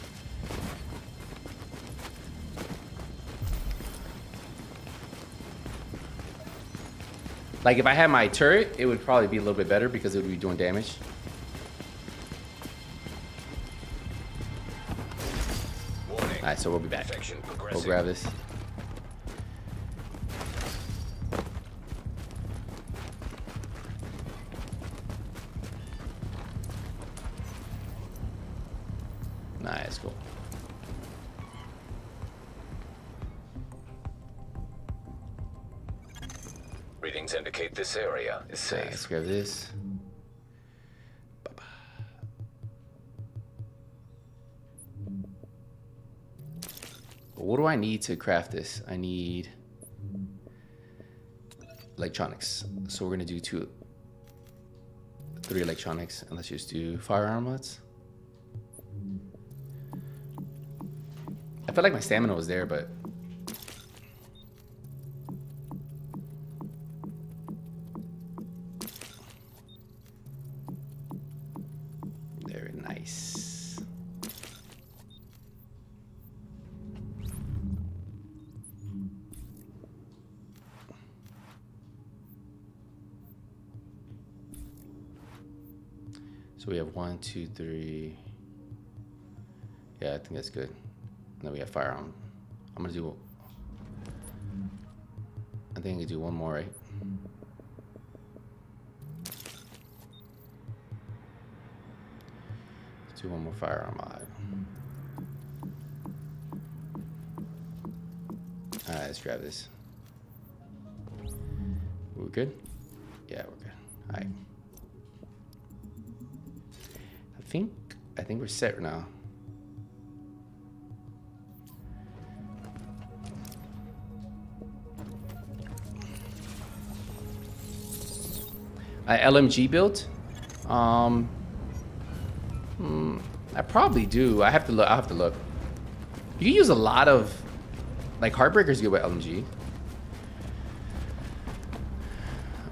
Like if I had my turret, it would probably be a little bit better because it would be doing damage. Warning. All right, so we'll be back. We'll grab this. This area is safe. Right, let's grab this. Bye-bye. What do I need to craft this? I need electronics. So we're gonna do two, three electronics, and let's just do firearm mods. I felt like my stamina was there, but. One, two, three. Yeah, I think that's good. And then we have firearm. I'm gonna do. I think I can do one more, right? Let's do one more firearm mod. All right, let's grab this. We're good. Yeah, we're good. All right. I think, I think we're set now. I L M G built. Um, hmm, I probably do. I have to look. I have to look. You use a lot of, like, Heartbreaker's good with L M G.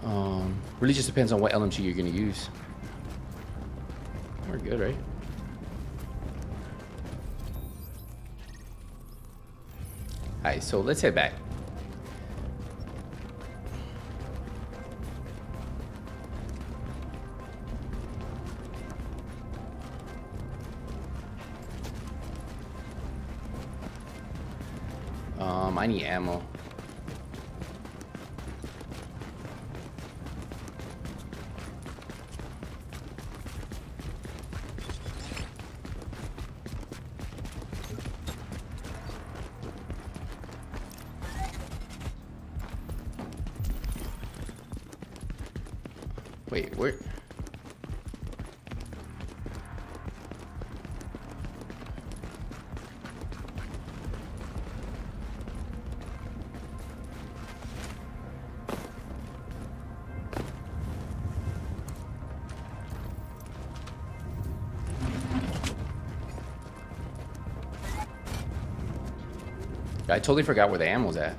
Um, really just depends on what L M G you're gonna use. We're good, right? All right, so let's head back. Um, I need ammo. I totally forgot where the ammo's at.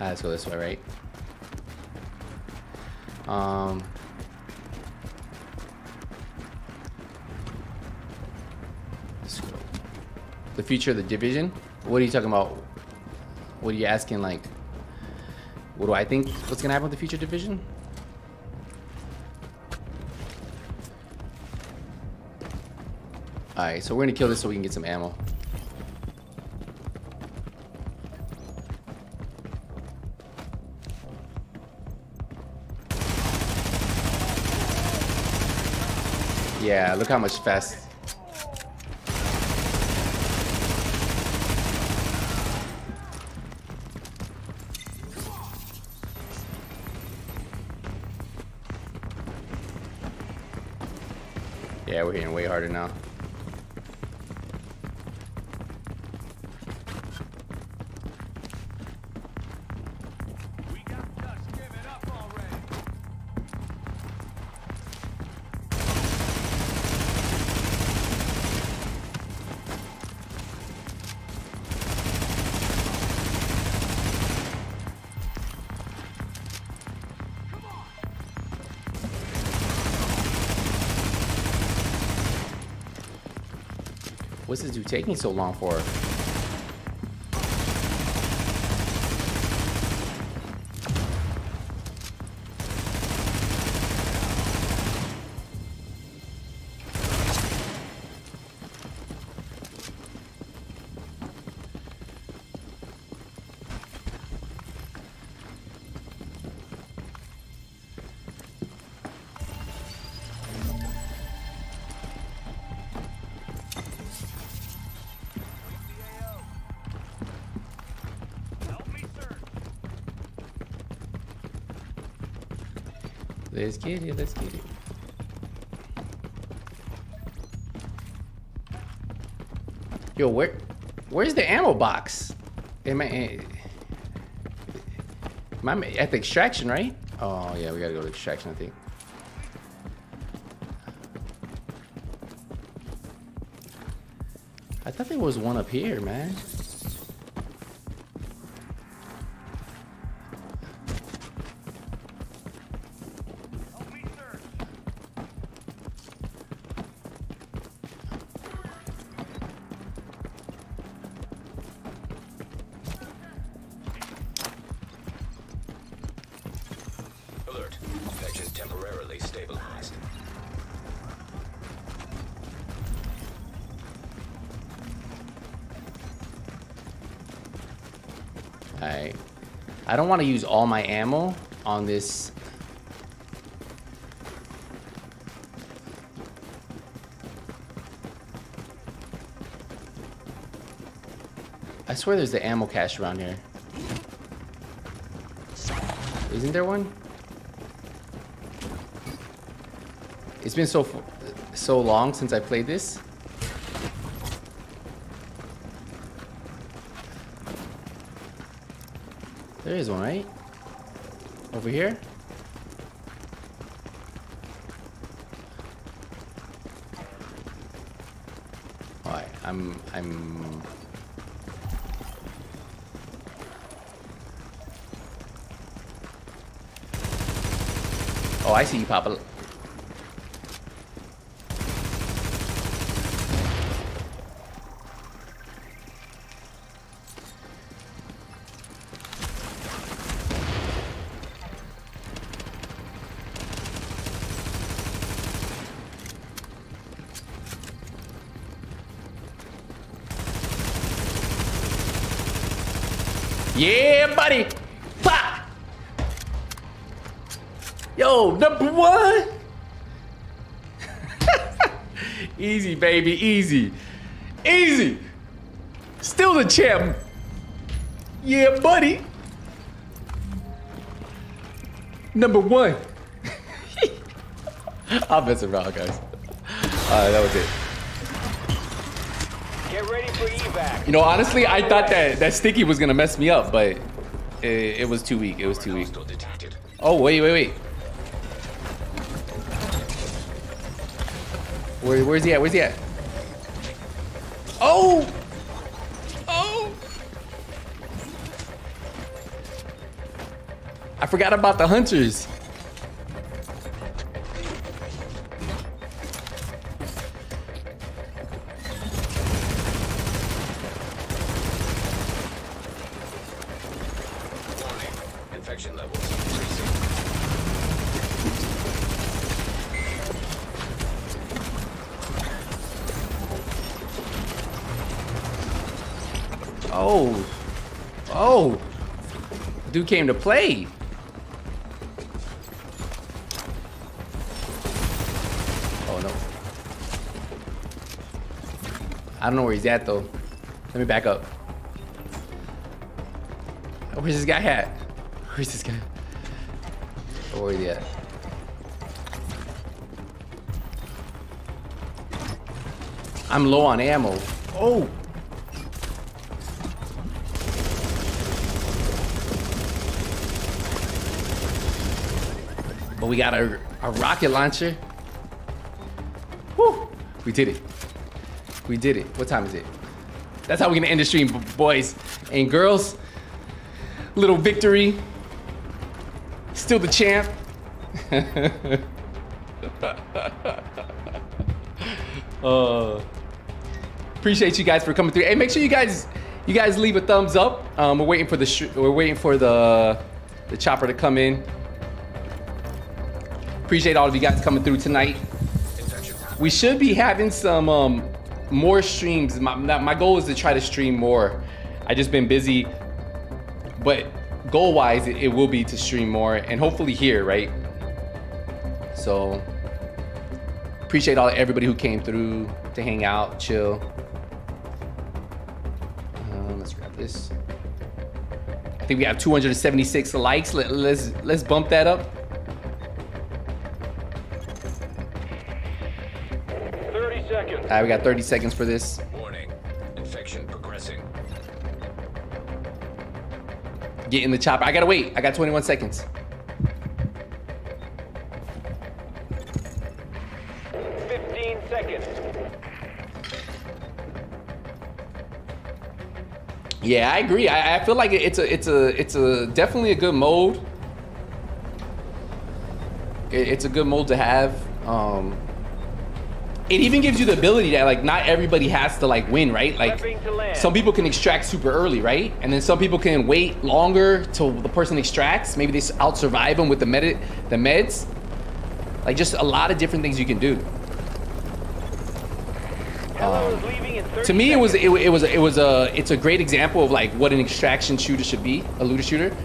Ah, let's go this way, right? Um, let's go. The future of the Division? What are you talking about? What are you asking, like, what do I think what's gonna happen with the future Division? Alright, so we're gonna kill this so we can get some ammo. Yeah, look how much fast. Yeah, we're hitting way harder now. We got dust, give it up already. Come on. What's this dude taking so long for? Let's get it, let's get it. Yo, where, where's the ammo box? Am I, am I at the extraction, right? Oh yeah, we gotta go to extraction, I think. I thought there was one up here, man. Alright, I don't want to use all my ammo on this. I swear there's the ammo cache around here. Isn't there one? It's been so so long since I played this. There is one, right? Over here? Alright, I'm I'm Oh, I see you, Papa. Yeah, buddy. Pop. Yo, number one. Easy, baby, easy. Easy. Still the champ. Yeah, buddy. Number one. I'll mess around, guys. Alright, that was it. Get ready for evac. You know, honestly, I thought that that sticky was gonna mess me up, but it, it was too weak. It was too weak. Oh wait, wait, wait. Where, where's he at? Where's he at? Oh! Oh! I forgot about the hunters. Oh, oh, dude came to play. Oh no. I don't know where he's at though. Let me back up. Where's this guy at? Where's this guy? Where is he at? I'm low on ammo. Oh. But we got a, a rocket launcher. Woo! We did it. We did it. What time is it? That's how we're gonna end the stream, boys and girls. Little victory. Still the champ. uh, appreciate you guys for coming through. Hey, make sure you guys you guys leave a thumbs up. Um, we're waiting for the we're waiting for the the chopper to come in. Appreciate all of you guys coming through tonight. We should be having some um, more streams. My, my goal is to try to stream more. I just been busy, but goal-wise, it, it will be to stream more and hopefully here, right? So appreciate all everybody who came through to hang out, chill. Um, let's grab this. I think we have two hundred seventy-six likes. Let, let's let's bump that up. All right, we got thirty seconds for this. Warning. Infection progressing. Get in the chopper. I gotta wait. I got twenty-one seconds. fifteen seconds. Yeah, I agree. I, I feel like it's a, it's a, it's a definitely a good mode. It, it's a good mode to have. Um. It even gives you the ability that like not everybody has to like win, right? Like some people can extract super early, right? And then some people can wait longer till the person extracts. Maybe they out survive them with the med the meds. Like just a lot of different things you can do. Um, to me, it was it, it was it was a it's a great example of like what an extraction shooter should be, a looter shooter.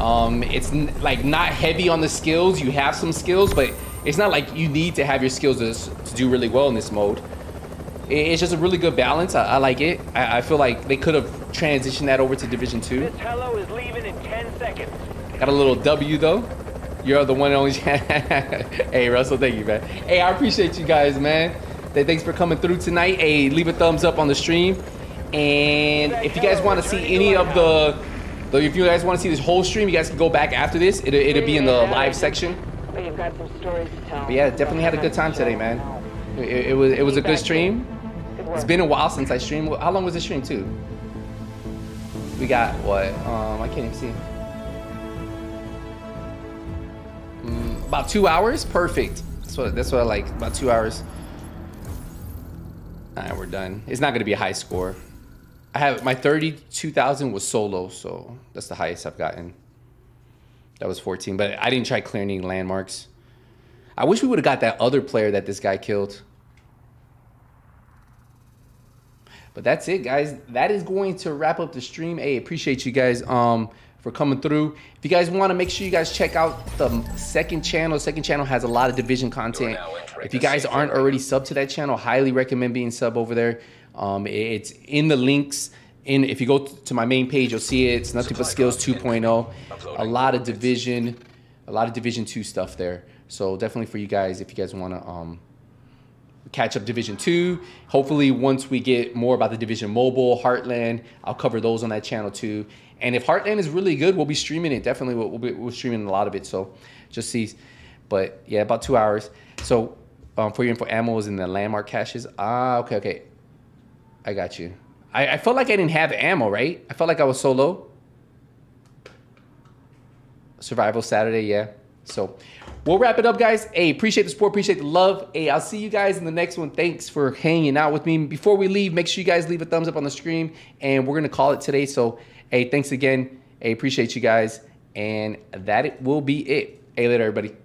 Um, it's n like not heavy on the skills. You have some skills, but it's not like you need to have your skills to, to do really well in this mode. It's just a really good balance. I, I like it. I, I feel like they could have transitioned that over to Division two. Miss Hello is leaving in ten seconds. Got a little W though. You're the one and only. Hey, Russell, thank you, man. Hey, I appreciate you guys, man. Thanks for coming through tonight. Hey, leave a thumbs up on the stream. And if you guys want to see any of the, the, if you guys want to see this whole stream, you guys can go back after this. It'll, it'll be in the live section. You've got some stories to tell. But yeah, definitely had a good time today, man. It, it was it was a good stream. It's been a while since I streamed. How long was the stream too? We got what? Um, I can't even see. Mm, about two hours. Perfect. That's what that's what I like. About two hours. All right, we're done. It's not gonna be a high score. I have my thirty-two thousand was solo, so that's the highest I've gotten. That was fourteen, but I didn't try clearing any landmarks. I wish we would have got that other player that this guy killed. But that's it, guys. That is going to wrap up the stream. Hey, appreciate you guys um, for coming through. If you guys want to, make sure you guys check out the second channel. Second channel has a lot of Division content. If you guys aren't already subbed to that channel, highly recommend being sub over there. Um, it's in the links. In, if you go to my main page, you'll see it. It's Nothing But Skills two point oh. A lot of division, a lot of Division two stuff there. So definitely for you guys, if you guys want to um, catch up Division two. Hopefully once we get more about the Division Mobile, Heartland, I'll cover those on that channel too. And if Heartland is really good, we'll be streaming it. Definitely we'll, we'll be we'll streaming a lot of it. So just see. But yeah, about two hours. So Um, for your info, ammo is in the landmark caches. Ah, okay, okay. I got you. I, I felt like I didn't have ammo, right? I felt like I was so low. Survival Saturday, yeah. So we'll wrap it up, guys. Hey, appreciate the support, appreciate the love. Hey, I'll see you guys in the next one. Thanks for hanging out with me. Before we leave, make sure you guys leave a thumbs up on the stream, and we're gonna call it today. So hey, thanks again. Hey, appreciate you guys, and that it will be it. Hey, later, everybody.